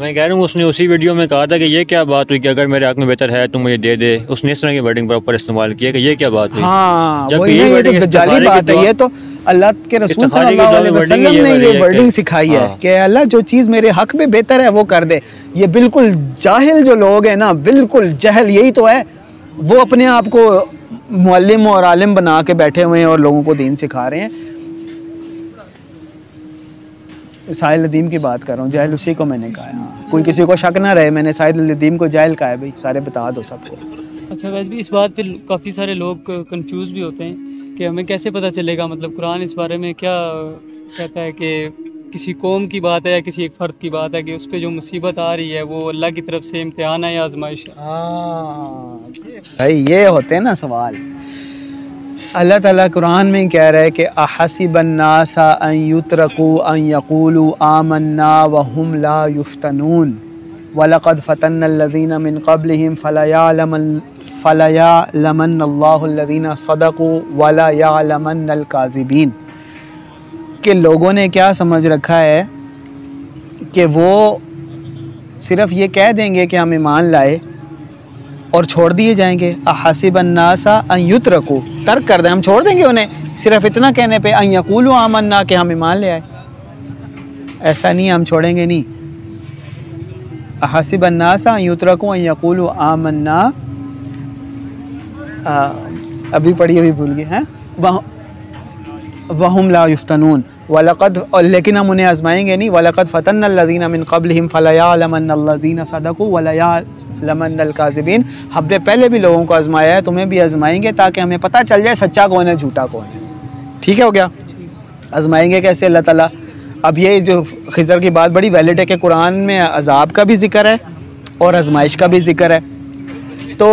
मैं कह रहा हूँ उसने उसी वीडियो में कहा था कि ये क्या बात हुई कि अगर मेरे आँख में बेहतर है तो मुझे दे दे। उसने इस तरह की वर्डिंग प्रॉपर इस्तेमाल किया कि ये क्या बात हुई। हाँ, जब ये वर्डिंग जाली बात है, ये तो अल्लाह के रसूल सल्लल्लाहु अलैहि वसल्लम ने ये वर्डिंग सिखाई है कि अल्लाह जो चीज़ मेरे हक में बेहतर है वो कर दे। ये बिल्कुल जाहिल जो लोग हैं ना, बिल्कुल जहल, यही तो है, वो अपने आप को मुअल्लिम और आलिम बना के बैठे हुए हैं और लोगों को दीन सिखा रहे हैं। साहिल अदीम की बात कर रहा हूँ, जाहिल उसी को मैंने कहा है, कोई किसी को शक ना रहे, मैंने साहिल अदीम को जाहिल कहा है। भाई सारे बता दो सबको। अच्छा वैसे भी इस बात पे काफ़ी सारे लोग कंफ्यूज भी होते हैं कि हमें कैसे पता चलेगा, मतलब कुरान इस बारे में क्या कहता है कि किसी कौम की बात है या किसी एक फ़र्द की बात है कि उस पर जो मुसीबत आ रही है वो अल्लाह की तरफ से इम्तिहान है या आजमाइश है। भाई ये होते हैं ना सवाल। अल्लाह ताला कुरान में कह रहा है कि अहसिबन्नासा अन युत्रकू अन यक़ूलू आमन्ना व हुम ला युफ्तनून व लक़द फ़तन्नल्लज़ीना मिन क़ब्लिहिम फ़ला यालमन्नल्लाहुल्लज़ीना सदक़ू व ला यालमन्नल काज़िबीन। के लोगों ने क्या समझ रखा है कि वो सिर्फ़ ये कह देंगे कि हम ईमान लाए और छोड़ दिए जाएंगे। अहसिबन्नासा अन युत्रकू, तर्क कर दें, हम छोड़ देंगे उन्हें सिर्फ इतना कहने पे। अन यक़ूलू आमन्ना, के हम ईमान ले आए। ऐसा नहीं, हम छोड़ेंगे नहीं। अहसिबन्नासा अन युत्रकू अन यक़ूलू आमन्ना, अभी पढ़ी अभी भूल गए हैं। वहुम ला युफ्तनून वलक़द, और लेकिन हम उन्हें आजमाएंगे नहीं। वलक़द फ़तन्नल्लज़ीना मिन क़ब्लिहिम फ़लयालमन्नल्लज़ीना सदक़ू वलयाल लमन्नल काज़िबीन। हमने पहले भी लोगों को आजमाया है, तुम्हें भी आजमाएंगे ताकि हमें पता चल जाए सच्चा कौन है झूठा कौन है। ठीक है, हो गया। आजमाएंगे कैसे अल्लाह ताला? अब ये जो खिज़र की बात बड़ी वैलिड है कि कुरान में अजाब का भी जिक्र है और आजमाइश का भी जिक्र है। तो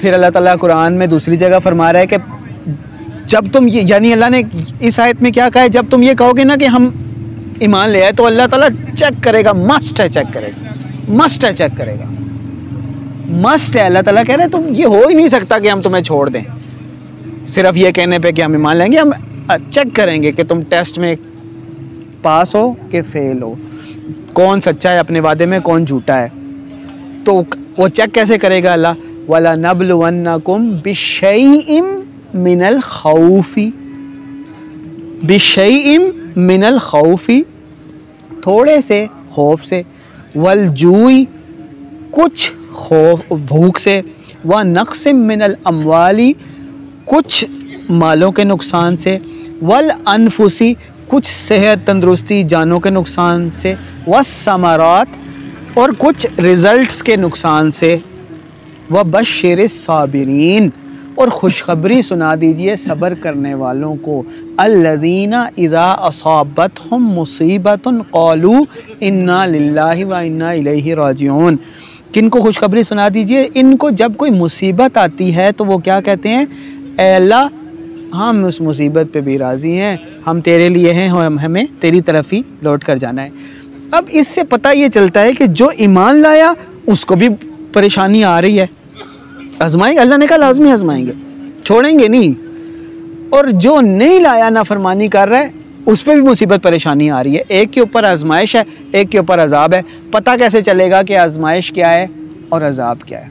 फिर अल्लाह ताला कुरान में दूसरी जगह फरमा रहा है कि जब तुम ये, यानी अल्लाह ने इस आयत में क्या कहा है, जब तुम ये कहोगे ना कि हम ईमान ले आए तो अल्लाह ताला चेक करेगा, मस्ट है चेक करेगा, मस्ट है चेक करेगा, मस्ट है। अल्लाह ताला कह रहे हैं तुम, ये हो ही नहीं सकता कि हम तुम्हें छोड़ दें सिर्फ ये कहने पे कि हम ईमान लेंगे। हम चेक करेंगे कि तुम टेस्ट में पास हो कि फेल हो, कौन सच्चा है अपने वादे में, कौन झूठा है। तो वो चेक कैसे करेगा अल्लाह? वाला नबलुवन्नकुम बिशैइम मिनल खौफी, बिशैइम मिनल खौफी, थोड़े से खौफ से, वलजूई, कुछ खौफ भूख से, व नक्स मिनल अमवाली, कुछ मालों के नुकसान से, वल अनफुसी, कुछ सेहत तंदरुस्ती जानों के नुकसान से, व समरात, और कुछ रिजल्ट्स के नुकसान से। व बशर साबिरीन, और खुशखबरी सुना दीजिए सब्र करने वालों को। अल्लज़ीना इज़ा असाबतहुम मुसीबतुन क़ालू इन्ना लिल्लाहि व इन्ना इलैहि राजिऊन। किनको खुशखबरी सुना दीजिए? इनको जब कोई मुसीबत आती है तो वो क्या कहते हैं? ऐ अल्लाह हम उस मुसीबत पे भी राज़ी हैं, हम तेरे लिए हैं और हमें तेरी तरफ ही लौट कर जाना है। अब इससे पता ये चलता है कि जो ईमान लाया उसको भी परेशानी आ रही है, आजमाएंगे। अल्लाह ने कहा लाजमी आजमाएंगे, छोड़ेंगे नहीं। और जो नहीं लाया, नाफरमानी कर रहा है, उस पर भी मुसीबत परेशानी आ रही है। एक के ऊपर आजमाइश है, एक के ऊपर अजाब है। पता कैसे चलेगा कि आजमाइश क्या है और अजाब क्या है?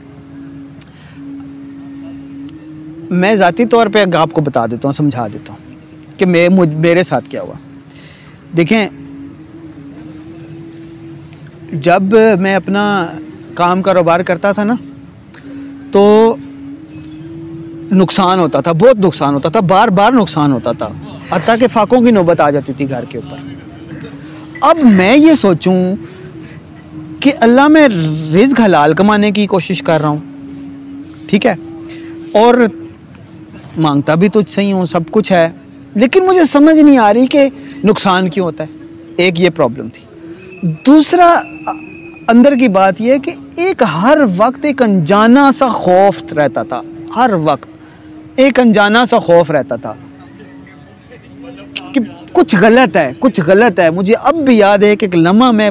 मैं ज़ाती तौर पे आपको बता देता हूँ, समझा देता हूँ कि मेरे साथ क्या हुआ। देखें, जब मैं अपना काम कारोबार करता था ना तो नुकसान होता था, बहुत नुकसान होता था, बार बार नुकसान होता था, हत्ता के फाकों की नौबत आ जाती थी घर के ऊपर। अब मैं ये सोचूं कि अल्लाह मैं रिज़्क़ हलाल कमाने की कोशिश कर रहा हूँ, ठीक है, और मांगता भी तुझसे ही हूँ, सब कुछ है, लेकिन मुझे समझ नहीं आ रही कि नुकसान क्यों होता है। एक ये प्रॉब्लम थी। दूसरा अंदर की बात यह है कि एक हर वक्त एक अनजाना सा खौफ रहता था, हर वक्त एक अनजाना सा खौफ रहता था कि कुछ गलत है, कुछ गलत है। मुझे अब भी याद है कि एक लम्हा मैं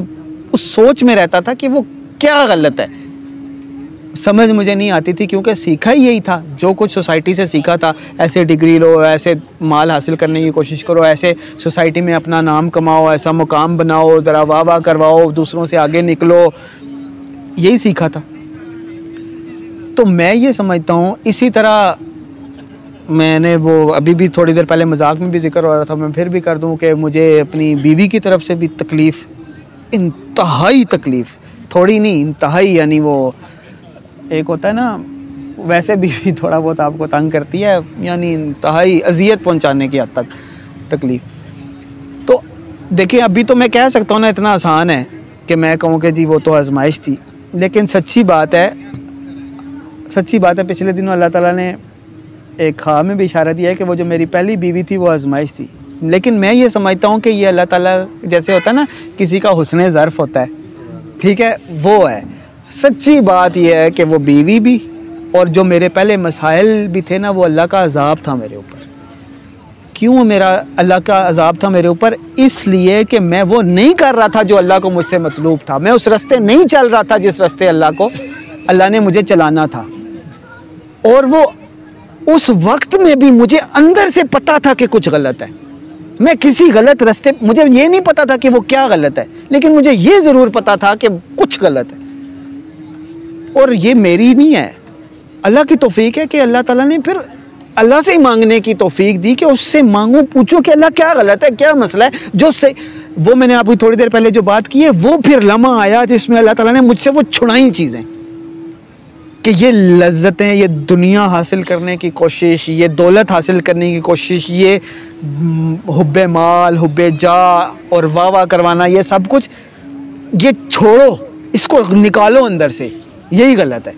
उस सोच में रहता था कि वो क्या गलत है, समझ मुझे नहीं आती थी, क्योंकि सीखा ही यही था जो कुछ सोसाइटी से सीखा था, ऐसे डिग्री लो, ऐसे माल हासिल करने की कोशिश करो, ऐसे सोसाइटी में अपना नाम कमाओ, ऐसा मुकाम बनाओ, ज़रा वाह वाह करवाओ, दूसरों से आगे निकलो, यही सीखा था। तो मैं ये समझता हूँ, इसी तरह मैंने वो अभी भी थोड़ी देर पहले मजाक में भी जिक्र हो रहा था, मैं फिर भी कर दूँ कि मुझे अपनी बीवी की तरफ से भी तकलीफ़, इंतहाई तकलीफ़, थोड़ी नहीं इंतहाई, यानी वो एक होता है ना, वैसे भी थोड़ा बहुत आपको तंग करती है, यानी इंतहाई अजियत पहुंचाने की हद तक तकलीफ़। तो देखिए अभी तो मैं कह सकता हूँ ना, इतना आसान है कि मैं कहूँ कि जी वो तो आजमाइश थी, लेकिन सच्ची बात है, सच्ची बात है, पिछले दिनों अल्लाह ताला ने एक ख्वाब में भी इशारा दिया है कि वो जो मेरी पहली बीवी थी वो आजमाइश थी। लेकिन मैं ये समझता हूँ कि ये अल्लाह ताला, जैसे होता है ना किसी का हुस्न ज़र्फ़ होता है, ठीक है, वो है। सच्ची बात यह है कि वो बीवी भी और जो मेरे पहले मसाइल भी थे ना, वो अल्लाह का अजाब था मेरे ऊपर। क्यों मेरा अल्लाह का अजाब था मेरे ऊपर? इसलिए कि मैं वो नहीं कर रहा था जो अल्लाह को मुझसे मतलूब था, मैं उस रास्ते नहीं चल रहा था जिस रास्ते अल्लाह ने मुझे चलाना था। और वो उस वक्त में भी मुझे अंदर से पता था कि कुछ गलत है, मैं किसी गलत रास्ते, मुझे ये नहीं पता था कि वो क्या गलत है, लेकिन मुझे ये ज़रूर पता था कि कुछ गलत है। और ये मेरी नहीं है, अल्लाह की तौफीक है कि अल्लाह ताला ने फिर अल्लाह से ही मांगने की तौफीक दी कि उससे मांगो, पूछो कि अल्लाह क्या गलत है, क्या मसला है। जो से वो मैंने आपकी थोड़ी देर पहले जो बात की है, वो फिर लम्हा आया जिसमें अल्लाह ताला ने मुझसे वो छुड़ाई चीज़ें कि ये लज्जतें, ये दुनिया हासिल करने की कोशिश, ये दौलत हासिल करने की कोशिश, ये हुब्बे माल, हुब्बे जा और वाह वाह करवाना, ये सब कुछ ये छोड़ो, इसको निकालो अंदर से, यही गलत है।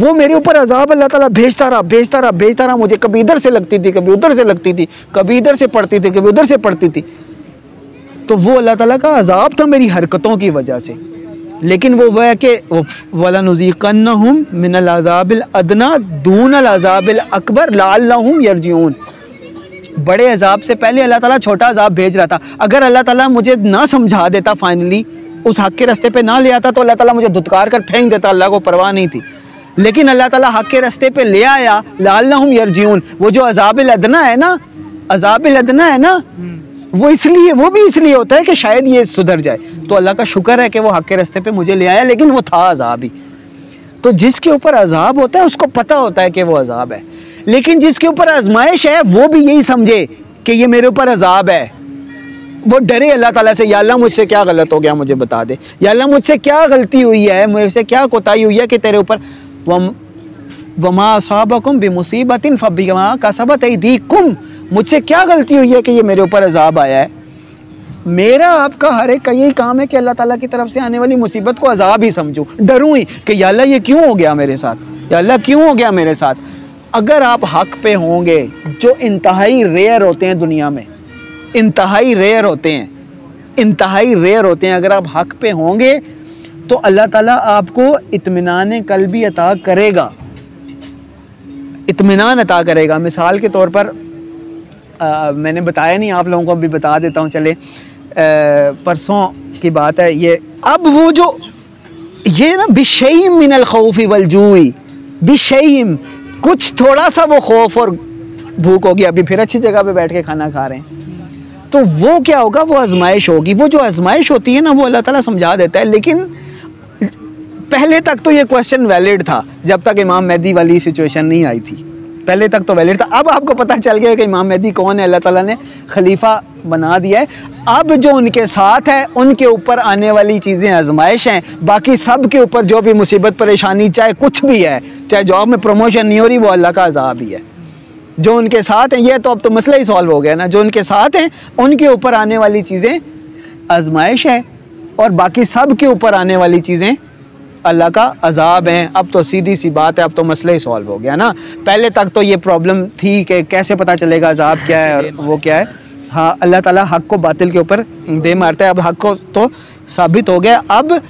वो मेरे ऊपर अजाब अल्लाह ताला भेजता रहा, भेजता रहा, भेजता रहा। मुझे कभी इधर से लगती थी, कभी उधर से लगती थी, कभी इधर से पड़ती थी, कभी उधर से पड़ती थी। तो वो अल्लाह ताला का अजाब था मेरी हरकतों की वजह से। लेकिन वो है कि वलनुज़ीक़न्नहुम मिनल अज़ाबिल अदना दूनल अज़ाबिल अकबर लअल्लहुम यरजिऊन। बड़े अजाब से पहले अल्लाह ताला छोटा अजाब भेज रहा था। अगर अल्लाह ताला मुझे ना समझा देता, फाइनली उस हक़ के रास्ते पे ना ले आता, तो अल्लाह ताला मुझे दुत्कार कर फेंक देता, अल्लाह को परवाह नहीं थी। लेकिन अल्लाह ताला हक़ के रास्ते पे ले आया, लअल्लहुम यरजिऊन। वो जो अज़ाबिल अदना है ना, अज़ाबिल अदना है ना, वो इसलिए, वो भी इसलिए होता है कि शायद ये सुधर जाए। तो अल्लाह का शुक्र है कि वो हक़ के रास्ते पे मुझे ले आया, लेकिन वो था अज़ाब ही। तो जिसके ऊपर अज़ाब होता है उसको पता होता है कि वो अज़ाब है, लेकिन जिसके ऊपर आजमाइश है वो भी यही समझे कि ये मेरे ऊपर अज़ाब है। वो डरे अल्लाह ताला से, या अल्लाह मुझसे क्या गलत हो गया मुझे बता दे, या अल्लाह मुझसे क्या गलती हुई है, मुझसे क्या कोताही हुई है कि तेरे ऊपर वमा असाबकुम बिमुसीबतिन फबिमा कसबत ऐदीकुम, मुझसे क्या गलती हुई है कि ये मेरे ऊपर अजाब आया है। मेरा आपका हर एक का यही काम है कि अल्लाह ताला की तरफ से आने वाली मुसीबत को अजाब ही समझूँ, डरूँ ही कि या अल्लाह ये क्यों हो गया मेरे साथ, या अल्लाह क्यों हो गया मेरे साथ। अगर आप हक़ पे होंगे, जो इंतहाई रेयर होते हैं दुनिया में, इंतहाई रेयर होते हैं, इंतहाई रेयर होते हैं, अगर आप हक़ पे होंगे तो अल्लाह ताला आपको इत्मीनान कल्बी अता करेगा, इत्मीनान अता करेगा। मिसाल के तौर पर मैंने बताया नहीं, आप लोगों को अभी बता देता हूँ। चले परसों की बात है ये। अब वो जो ये ना बिशैम मिनल खौफी वल जूई, बिशैम, कुछ थोड़ा सा वो खौफ और भूख होगी, अभी फिर अच्छी जगह पे बैठ के खाना खा रहे हैं, तो वो क्या होगा, वो आजमाइश होगी। वो जो आजमाइश होती है ना, वो अल्लाह ताला समझा देता है। लेकिन पहले तक तो ये क्वेश्चन वैलिड था, जब तक इमाम मेहदी वाली सिचुएशन नहीं आई थी, पहले तक तो वैलिड था। अब आपको पता चल गया कि इमाम मेहदी कौन है, अल्लाह ताला ने खलीफा बना दिया है। अब जो उनके साथ है, उनके ऊपर आने वाली चीज़ें आजमाइश हैं। बाकी सब के ऊपर जो भी मुसीबत, परेशानी, चाहे कुछ भी है, चाहे जॉब में प्रमोशन नहीं हो रही, वो अल्लाह का अज़ाब ही है। जो उनके साथ हैं, ये तो अब तो मसला ही सॉल्व हो गया ना, जो उनके साथ हैं उनके ऊपर आने वाली चीज़ें आजमाइश है और बाकी सब के ऊपर आने वाली चीज़ें अल्लाह का अजाब हैं। अब तो सीधी सी बात है, अब तो मसला ही सॉल्व हो गया ना। पहले तक तो ये प्रॉब्लम थी कि कैसे पता चलेगा अजाब क्या है और वो क्या है। हाँ, अल्लाह ताला हक़ को बातिल के ऊपर दे मारता है। अब हक़ को तो साबित हो गया। अब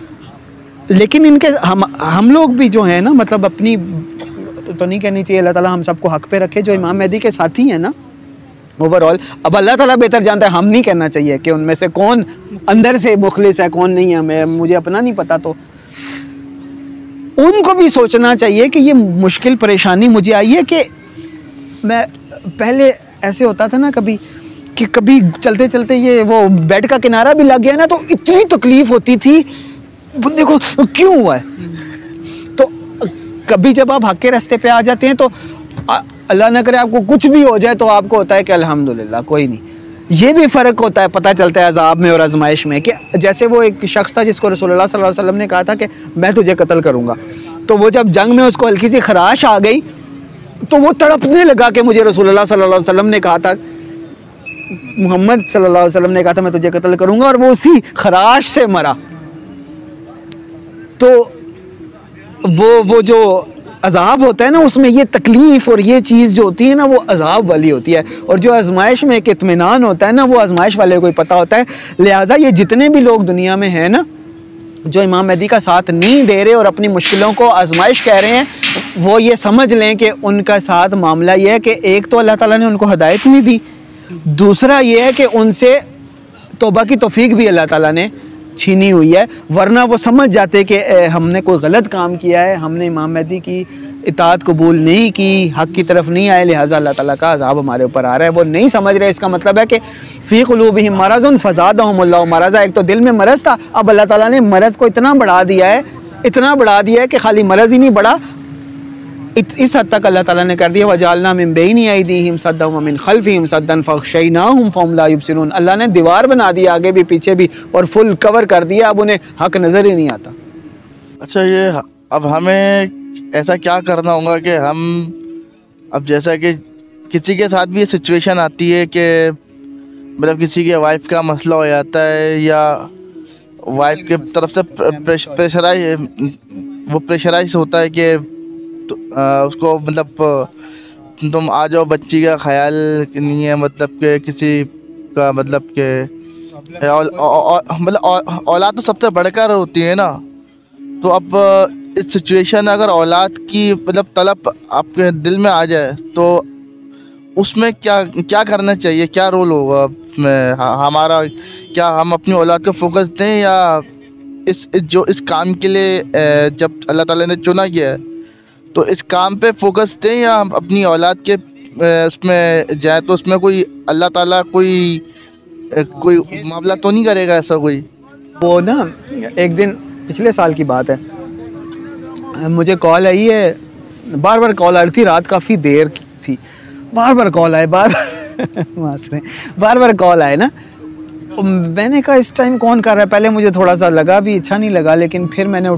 लेकिन इनके हम लोग भी जो है ना, मतलब अपनी तो नहीं कहनी चाहिए, अल्लाह ताला हम सबको हक़ पे रखे जो इमाम मेहदी के साथी हैं ना ओवरऑल। अब अल्लाह ताला बेहतर जानता है, हम नहीं कहना चाहिए कि उनमें से कौन अंदर से मुखलिस है कौन नहीं है। मैं मुझे अपना नहीं पता, तो उनको भी सोचना चाहिए कि ये मुश्किल परेशानी मुझे आई है। कि मैं पहले ऐसे होता था ना कभी कि कभी चलते चलते ये वो बेड का किनारा भी लग गया ना, तो इतनी तकलीफ़ होती थी बंदे को, क्यों हुआ है। तो कभी जब आप हक़ के रास्ते पे आ जाते हैं तो अल्लाह ना करे आपको कुछ भी हो जाए तो आपको होता है कि अल्हम्दुलिल्लाह कोई नहीं। ये भी फ़र्क होता है, पता चलता है अजाब में और आजमाइश में। कि जैसे वो एक शख्स था जिसको रसूलुल्लाह सल्लल्लाहु अलैहि वसल्लम ने कहा था कि मैं तुझे कत्ल करूँगा, तो वो जब जंग में उसको हल्की सी खराश आ गई तो वो तड़पने लगा कि मुझे रसूलुल्लाह सल्लल्लाहु अलैहि वसल्लम ने कहा था, मुहम्मद सल्लल्लाहु अलैहि वसल्लम ने कहा था मैं तुझे कत्ल करूँगा, और वो उसी खराश से मरा। तो वो जो अजाब होता है ना, उसमें ये तकलीफ़ और ये चीज़ जो होती है ना वो अजाब वाली होती है। और जो आजमाइश में एक इत्मीनान होता है ना, वो आजमाइश वाले को ही पता होता है। लिहाजा ये जितने भी लोग दुनिया में हैं ना जो इमाम मेहदी का साथ नहीं दे रहे और अपनी मुश्किलों को आजमाइश कह रहे हैं, वो ये समझ लें कि उनका साथ मामला ये है कि एक तो अल्लाह ताला ने उनको हदायत नहीं दी, दूसरा ये है कि उनसे तौबा की तौफीक भी अल्लाह ताला ने छीनी हुई है। वरना वो समझ जाते कि हमने कोई गलत काम किया है, हमने इमाम मेहदी की इताअत कबूल नहीं की, हक़ की तरफ नहीं आए, लिहाजा अल्लाह ताला का अजाब हमारे ऊपर आ रहा है। वो नहीं समझ रहे। इसका मतलब है कि फ़ी क़ुलूबिहिम मरज़ुन फ़ज़ादहुमुल्लाहु मरज़ा। एक तो दिल में मरज़ था, अब अल्लाह ताला ने मरज़ को इतना बढ़ा दिया है, इतना बढ़ा दिया है कि खाली मरज़ ही नहीं बढ़ा, इस हद तक अल्लाह ताला ने कर दिया। वजालना मिन बैनी अयदीहिम सद्दन व मिन खल्फिहिम सद्दन फगशयनाहुम फहुम ला युबसिरून। अल्लाह ने दीवार बना दी आगे भी पीछे भी और फुल कवर कर दिया, अब उन्हें हक नज़र ही नहीं आता। अच्छा, ये अब हमें ऐसा क्या करना होगा कि हम अब जैसा कि किसी के साथ भी ये सिचुएशन आती है कि मतलब किसी के वाइफ का मसला हो जाता है या वाइफ के तरफ से प्रेशराइज होता है कि तो उसको मतलब तुम आ जाओ, बच्ची का ख्याल नहीं है, मतलब के किसी का मतलब के मतलब औलाद तो सबसे बढ़कर होती है ना। तो अब इस सिचुएशन अगर औलाद की मतलब तलब आपके दिल में आ जाए तो उसमें क्या क्या करना चाहिए, क्या रोल होगा उसमें हमारा? क्या हम अपनी औलाद को फोकस दें या इस काम के लिए जब अल्लाह ताला ने चुना गया है तो इस काम पे फोकस दें या अपनी औलाद के उसमें जाए? तो उसमें कोई अल्लाह ताला कोई मामला तो नहीं करेगा ऐसा कोई? वो ना एक दिन पिछले साल की बात है, मुझे कॉल आई है, बार बार कॉल आ रही थी, रात काफ़ी देर की थी, बार बार कॉल आए ना। मैंने कहा इस टाइम कौन कर रहा है, पहले मुझे थोड़ा सा लगा भी, अच्छा नहीं लगा, लेकिन फिर मैंने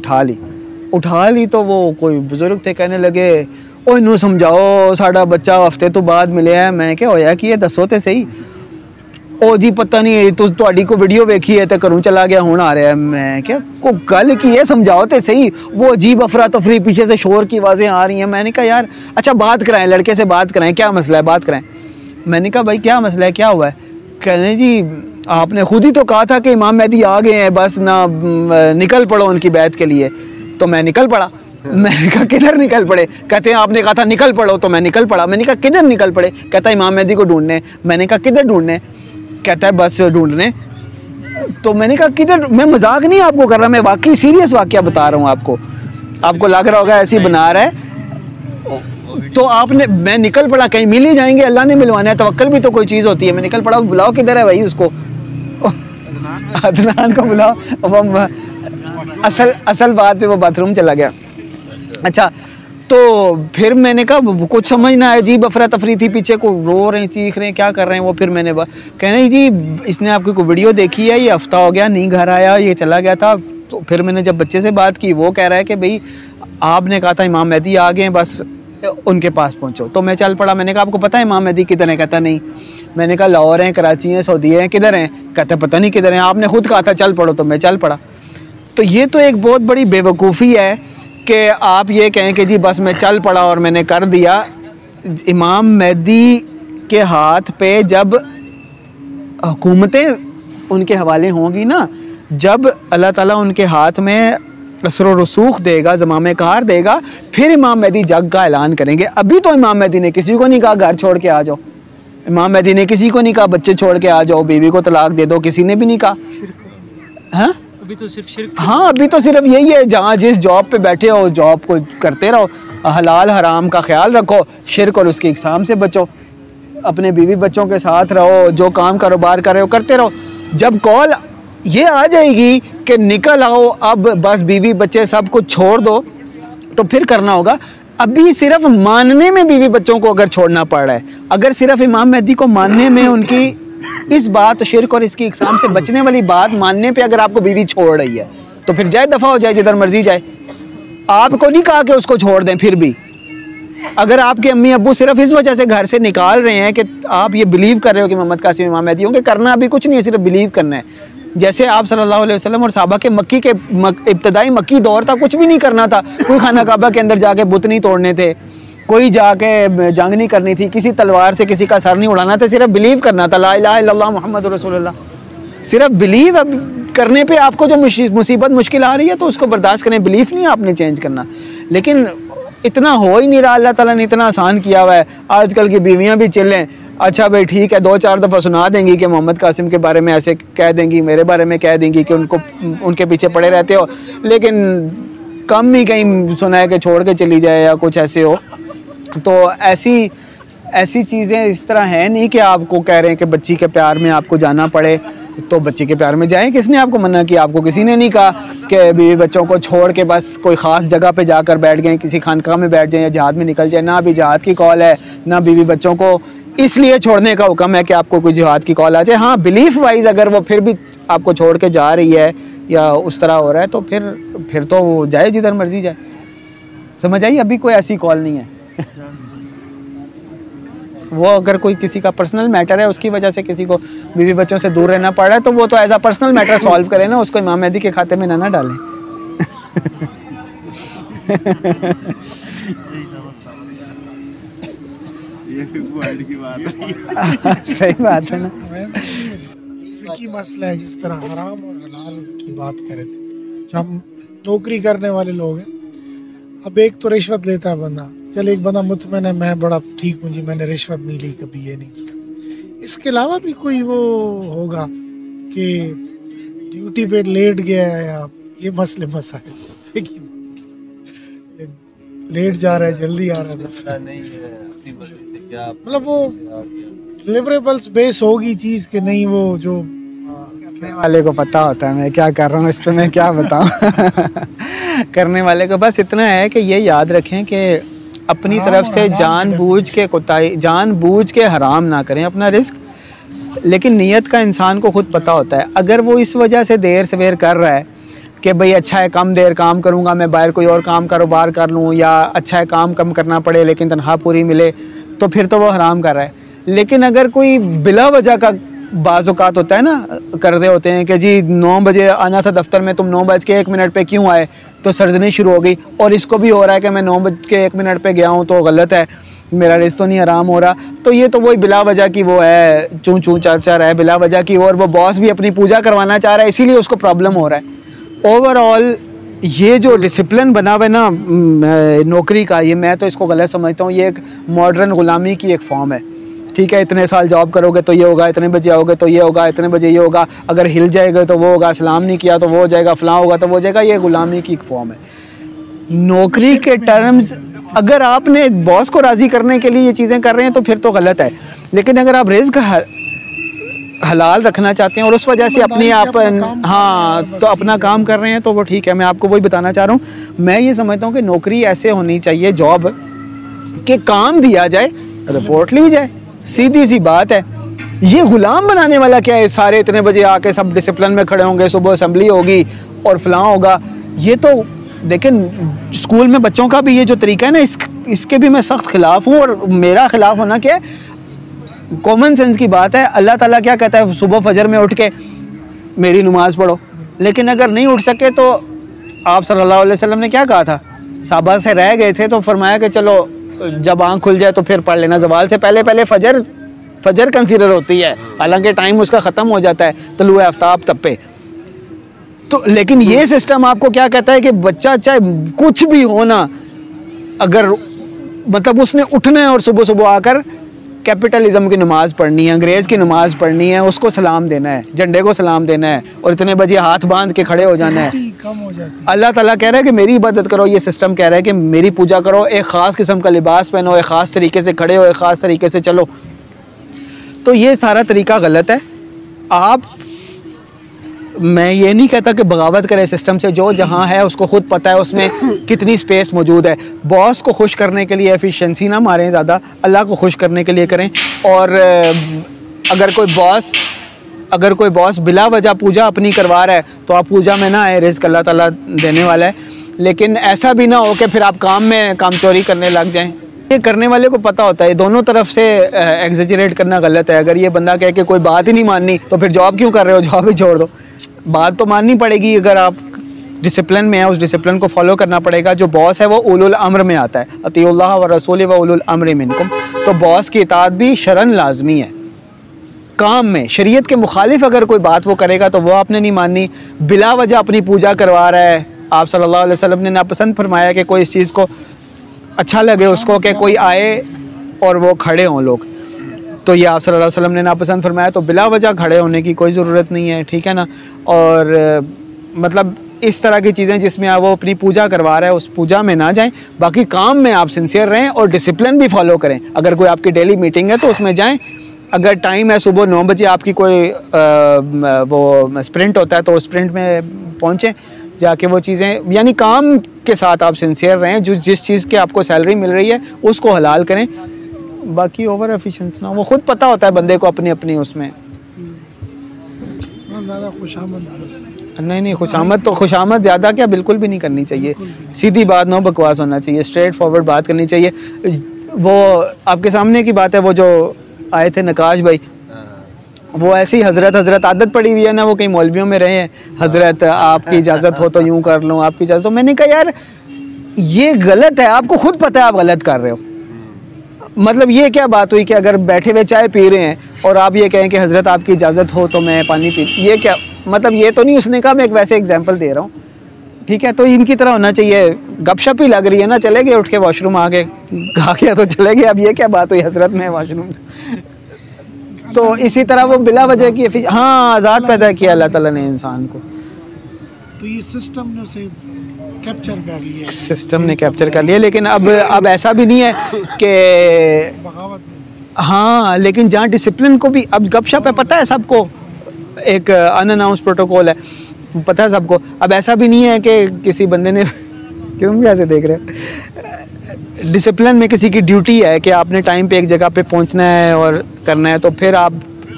उठा ली तो वो कोई बुजुर्ग थे, कहने लगे ओ इनू समझाओ साडा बच्चा हफ्ते तो बाद मिले है। मैं क्या होया कि ये दसो तो सही। ओ जी पता नहीं तुहाडी को वीडियो वेखी है तो घरों चला गया हूँ आ रहा है। मैं क्या को गल की है, समझाओ तो सही। वो अजीब अफरा तफरी पीछे से शोर की आवाज़ें आ रही हैं। मैंने कहा यार अच्छा बात कराएं, लड़के से बात कराएं, क्या मसला है बात कराएं। मैंने कहा भाई क्या मसला है, क्या हुआ है? कहने जी आपने खुद ही तो कहा था कि इमाम मेहदी आ गए हैं, बस ना निकल पड़ो उनकी बैत के लिए। तो मैं निकल पड़ा। मैंने कहा किधर निकल पड़े? कहते हैं आपने कहा था निकल पड़ो, तो मैं निकल पड़ा। मैंने कहा किधर निकल पड़े? कहता इमाम मेहदी को ढूंढने। मैंने कहा किधर ढूंढने? कहता है बस ढूंढने। तो मैंने कहा किधर? मैं मजाक नहीं आपको कर रहा, मैं वाकई सीरियस वाकया बता रहा हूँ आपको, आपको लग रहा होगा ऐसी बना रहा है। तो आपने मैं निकल पड़ा, कहीं मिल ही जाएंगे, अल्लाह ने मिलवाना है, तवक्ल भी तो कोई चीज़ होती है। मैं निकल पड़ा, बुलाओ किधर है भाई उसको, अदनान को बुलाओ। असल बात पे वो बाथरूम चला गया। अच्छा, तो फिर मैंने कहा कुछ समझ ना आया, अजीब अफरा तफरी थी, पीछे को रो रहे हैं, चीख रहे हैं, क्या कर रहे हैं वो। फिर मैंने कहना जी इसने आपकी कोई वीडियो देखी है, ये हफ्ता हो गया नहीं घर आया, ये चला गया था। तो फिर मैंने जब बच्चे से बात की, वो कह रहा है कि भाई आपने कहा था इमाम मेहदी आ गए, बस उनके पास पहुँचो। तो मैं चल पड़ा, मैंने कहा आपको पता है इमाम महदी किधर है? कहता नहीं। मैंने कहा लाहौर हैं, कराची हैं, सऊदी हैं, किधर हैं? कहता पता नहीं किधर हैं, आपने ख़ुद कहा था चल पड़ो, तो मैं चल पड़ा। तो ये तो एक बहुत बड़ी बेवकूफ़ी है कि आप ये कहें कि जी बस मैं चल पड़ा और मैंने कर दिया। इमाम महदी के हाथ पे जब हुकूमतें उनके हवाले होंगी ना, जब अल्लाह ताला उनके हाथ में असर व रसूख देगा, ज़मामे कार देगा, फिर इमाम महदी जग का ऐलान करेंगे। अभी तो इमाम महदी ने किसी को नहीं कहा घर छोड़ के आ जाओ, इमाम महदी ने किसी को नहीं कहा बच्चे छोड़ के आ जाओ, बीवी को तलाक दे दो, किसी ने भी नहीं कहा। हाँ अभी तो सिर्फ शिर्क, हाँ अभी तो सिर्फ यही है, जहाँ जिस जॉब पे बैठे हो जॉब को करते रहो, हलाल हराम का ख्याल रखो, शिर्क और उसकी इक़साम से बचो, अपने बीवी बच्चों के साथ रहो, जो काम कारोबार कर रहे हो करते रहो। जब कॉल ये आ जाएगी कि निकल आओ अब बस बीवी बच्चे सब कुछ छोड़ दो, तो फिर करना होगा। अभी सिर्फ मानने में बीवी बच्चों को अगर छोड़ना पड़ रहा है, अगर सिर्फ इमाम महदी को मानने में, उनकी इस बात शिर्क और इसकी इक़साम से बचने वाली बात मानने पे अगर आपको बीवी छोड़ रही है, तो फिर जाए दफ़ा हो जाए जिधर मर्जी जाए, आपको नहीं कहा कि उसको छोड़ दें। फिर भी अगर आपके अम्मी अब्बू सिर्फ इस वजह से घर से निकाल रहे हैं कि आप ये बिलीव कर रहे हो कि मोहम्मद कासिम इमाम महदी होंगे, करना अभी कुछ नहीं है, सिर्फ बिलीव करना है। जैसे आप सल्लल्लाहु अलैहि वसल्लम और साहबा के मक्की के इब्तदाई मक्की दौर था, कुछ भी नहीं करना था, कोई खाना काबा के अंदर जाके बुत नहीं तोड़ने थे, कोई जाके जंग नहीं करनी थी, किसी तलवार से किसी का सर नहीं उड़ाना था, सिर्फ बिलीव करना था, ला इलाहा इल्लल्लाह मुहम्मद रसूलुल्लाह। सिर्फ बिलीव करने पे आपको जो मुसीबत मुश्किल आ रही है तो उसको बर्दाश्त करें, बिलीफ नहीं आपने चेंज करना। लेकिन इतना हो ही नहीं रहा, अल्लाह ताला ने इतना आसान किया हुआ है। आजकल की बीवियाँ भी चिल्लें, अच्छा भाई ठीक है, दो चार दफ़ा सुना देंगी कि मोहम्मद कासिम के बारे में ऐसे कह देंगी, मेरे बारे में कह देंगी कि उनको उनके पीछे पड़े रहते हो, लेकिन कम ही कहीं सुना है कि छोड़ के चली जाए या कुछ ऐसे हो। तो ऐसी चीज़ें इस तरह हैं नहीं कि आपको कह रहे हैं कि बच्ची के प्यार में आपको जाना पड़े तो बच्चे के प्यार में जाएं। किसने आपको मना किया? आपको किसी ने नहीं कहा कि बीवी बच्चों को छोड़ के बस कोई ख़ास जगह पे जाकर बैठ गए, किसी खानकाह में बैठ जाएं या जहाद में निकल जाएं। ना अभी जहाद की कॉल है, ना बीवी बच्चों को इसलिए छोड़ने का हुक्म है कि आपको कोई जहाद की कॉल आ जाए। हाँ बिलीफ वाइज अगर वो फिर भी आपको छोड़ के जा रही है या उस तरह हो रहा है तो फिर तो वो जाए जिधर मर्जी जाए। समझ आई? अभी कोई ऐसी कॉल नहीं है। वो अगर कोई किसी का पर्सनल मैटर है, उसकी वजह से किसी को बीवी बच्चों से दूर रहना पड़ रहा है, तो वो तो as a personal matter solve करें ना, उसको इमाम महदी के खाते में ना डालें। सही बात है ना। फिकी मसला है, जिस तरह हराम और हलाल की बात कर रहे थे, जो हम नौकरी करने वाले लोग हैं। अब एक तो रिश्वत लेता है बंदा, चल एक बंदा मुतमैन है मैं बड़ा ठीक हूँ जी, मैंने रिश्वत नहीं ली, कभी ये नहीं किया। इसके अलावा भी कोई वो होगा कि ड्यूटी पे लेट गया है, आप ये मसले मसाइल फिकी मसले, लेट जा रहा है जल्दी आ रहा है, मतलब वो डिलीवरेबल्स बेस होगी चीज़ कि नहीं, वो जो करने वाले को पता होता है मैं क्या कर रहा हूँ, इस पर मैं क्या बताऊँ। करने वाले को बस इतना है कि ये याद रखें कि अपनी तरफ से जानबूझ के हराम ना करें अपना रिस्क। लेकिन नियत का इंसान को खुद पता होता है। अगर वो इस वजह से देर सवेर कर रहा है कि भाई अच्छा है कम देर काम करूँगा, मैं बाहर कोई और काम कारोबार कर लूँ, या अच्छा है काम कम करना पड़े लेकिन तनख्वाह पूरी मिले, तो फिर तो वो हराम कर रहा है। लेकिन अगर कोई बिला वजह का बाज़ात होता है ना, करते होते हैं कि जी 9 बजे आना था दफ्तर में, तुम 9:01 पे क्यों आए, तो सर्जनी शुरू हो गई। और इसको भी हो रहा है कि मैं 9:01 पे गया हूँ तो गलत है, मेरा रिश्ता तो नहीं आराम हो रहा। तो ये तो वही बिला वजह की वो है, चूँ चूँ चार चार है बिला वजह की। और वो बॉस भी अपनी पूजा करवाना चाह रहा है, इसीलिए उसको प्रॉब्लम हो रहा है। ओवरऑल ये जो डिसिप्लिन बना हुआ है ना नौकरी का, ये मैं तो इसको गलत समझता हूँ। ये एक मॉडर्न ग़ुलामी की एक फॉर्म है। ठीक है, इतने साल जॉब करोगे तो ये होगा, इतने बजे आओगे तो ये होगा, इतने बजे ये होगा, अगर हिल जाएगा तो वो होगा, सलाम नहीं किया तो वो हो जाएगा, फलां होगा तो वो हो जाएगा। ये ग़ुलामी की एक फॉर्म है। नौकरी के टर्म्स अगर आपने बॉस को राज़ी करने के लिए ये चीज़ें कर रहे हैं तो फिर तो गलत है। लेकिन अगर आप रिस्क हलाल रखना चाहते हैं और उस वजह से अपने आप हाँ तो अपना काम कर रहे हैं तो वो ठीक है। मैं आपको वही बताना चाह रहा हूँ। मैं ये समझता हूँ कि नौकरी ऐसे होनी चाहिए, जॉब के काम दिया जाए, रिपोर्ट ली जाए, सीधी सी बात है। ये ग़ुलाम बनाने वाला क्या है? सारे इतने बजे आके सब डिसिप्लिन में खड़े होंगे, सुबह असम्बली होगी और फलां होगा। ये तो देखें स्कूल में बच्चों का भी ये जो तरीका है ना, इसके भी मैं सख्त खिलाफ हूँ। और मेरा खिलाफ होना क्या है, कॉमन सेंस की बात है। अल्लाह ताला क्या कहता है, सुबह फजर में उठ के मेरी नमाज़ पढ़ो। लेकिन अगर नहीं उठ सके तो आप सल्लल्लाहु अलैहि वसल्लम ने क्या कहा था, साहबा से रह गए थे तो फरमाया कि चलो जब आँख खुल जाए तो फिर पढ़ लेना। ज़वाल से पहले पहले फजर कंसीडर होती है, हालांकि टाइम उसका ख़त्म हो जाता है तलुए आफ्ताब तब पे। तो लेकिन ये सिस्टम आपको क्या कहता है कि बच्चा चाहे कुछ भी हो ना, अगर मतलब उसने उठना है और सुबह सुबह आकर कैपिटलिज्म की नमाज़ पढ़नी है, अंग्रेज़ की नमाज़ पढ़नी है, उसको सलाम देना है, झंडे को सलाम देना है और इतने बजे हाथ बांध के खड़े हो जाना है। अल्लाह ताला कह रहा है कि मेरी इबादत करो, ये सिस्टम कह रहा है कि मेरी पूजा करो, एक ख़ास किस्म का लिबास पहनो, एक ख़ास तरीके से खड़े हो, एक ख़ास तरीके से चलो। तो ये सारा तरीका गलत है। आप, मैं ये नहीं कहता कि बगावत करें सिस्टम से, जो जहाँ है उसको खुद पता है उसमें कितनी स्पेस मौजूद है। बॉस को खुश करने के लिए एफिशिएंसी ना मारें ज़्यादा, अल्लाह को खुश करने के लिए करें। और अगर कोई बॉस बिला वजह पूजा अपनी करवा रहा है तो आप पूजा में ना आए, रिस्क अल्लाह ताला देने वाला है। लेकिन ऐसा भी ना हो कि फिर आप काम में कामचोरी करने लग जाएँ। ये करने वाले को पता होता है, दोनों तरफ से एग्जेजरेट करना गलत है। अगर ये बंदा कहे कि कोई बात ही नहीं माननी तो फिर जॉब क्यों कर रहे हो, जॉब ही छोड़ दो। बात तो माननी पड़ेगी, अगर आप डिसिप्लिन में है उस डिसिप्लिन को फॉलो करना पड़ेगा। जो बॉस है वो उलुल अम्र में आता है, अतीउल्लाह व रसूल व उलुल अम्र मिनकुम। तो बॉस की इताअत भी शरन लाजमी है। काम में शरीयत के मुखालिफ अगर कोई बात वो करेगा तो वो आपने नहीं माननी। बिला वजह अपनी पूजा करवा रहा है, आप सल्लल्लाहु अलैहि वसल्लम ने नापसंद फरमाया कि कोई इस चीज़ को अच्छा लगे उसको कि कोई आए और वो खड़े हों लोग, तो ये आप सल्लल्लाहु अलैहि वसल्लम ने नापसंद फरमाया। तो बिला वजह खड़े होने की कोई ज़रूरत नहीं है, ठीक है ना। और मतलब इस तरह की चीज़ें जिसमें आप वो अपनी पूजा करवा रहे हैं उस पूजा में ना जाएं। बाकी काम में आप सिंसियर रहें और डिसिप्लिन भी फॉलो करें। अगर कोई आपकी डेली मीटिंग है तो उसमें जाएं। अगर टाइम है सुबह 9 बजे आपकी कोई वो स्प्रिंट होता है तो उस स्प्रिंट में पहुँचें जाके वो चीज़ें, यानी काम के साथ आप सिंसियर रहें। जो जिस चीज़ की आपको सैलरी मिल रही है उसको हलाल करें, बाकी ओवर एफिशिएंसी ना। वो खुद पता होता है बंदे को अपनी अपनी उसमें। नहीं, खुशामद तो खुशामद ज़्यादा क्या बिल्कुल भी नहीं करनी चाहिए। सीधी बात, नो बकवास होना चाहिए, स्ट्रेट फॉरवर्ड बात करनी चाहिए। वो आपके सामने की बात है, वो जो आए थे नकाश भाई, वो ऐसी हज़रत आदत पड़ी हुई है ना, वो कई मौलवियों में रहे हैं, हज़रत आपकी इजाज़त हो तो यूँ कर लो, आपकी इजाज़त। तो मैंने कहा यार ये गलत है, आपको खुद पता है आप गलत कर रहे हो। मतलब ये क्या बात हुई कि अगर बैठे हुए चाय पी रहे हैं और आप ये कहें कि हज़रत आपकी इजाज़त हो तो मैं पानी पी, ये क्या मतलब, ये तो नहीं उसने कहा, मैं एक वैसे एग्जाम्पल दे रहा हूँ, ठीक है। तो इनकी तरह होना चाहिए। गपशप ही लग रही है ना, चले गए उठ के वॉशरूम, आके खा गया तो चले गए, अब ये क्या बात हुई हज़रत में वॉशरूम। तो इसी तरह वो बिला वजह की, हाँ, आज़ाद पैदा किया अल्लाह ताला ने इंसान को, तो ये सिस्टम ने उसे कैप्चर कर लिया, सिस्टम ने कैप्चर कर लिया। लेकिन अब ऐसा भी नहीं है कि, हाँ, लेकिन जहाँ डिसिप्लिन को भी, अब गपशप है, पता है सबको, एक अनअनाउंस प्रोटोकॉल है, पता है सबको। अब ऐसा भी नहीं है कि किसी बंदे ने, तुम भी ऐसे देख रहे, डिसिप्लिन में किसी की ड्यूटी है कि आपने टाइम पे एक जगह पे पहुंचना है और करना है, तो फिर आप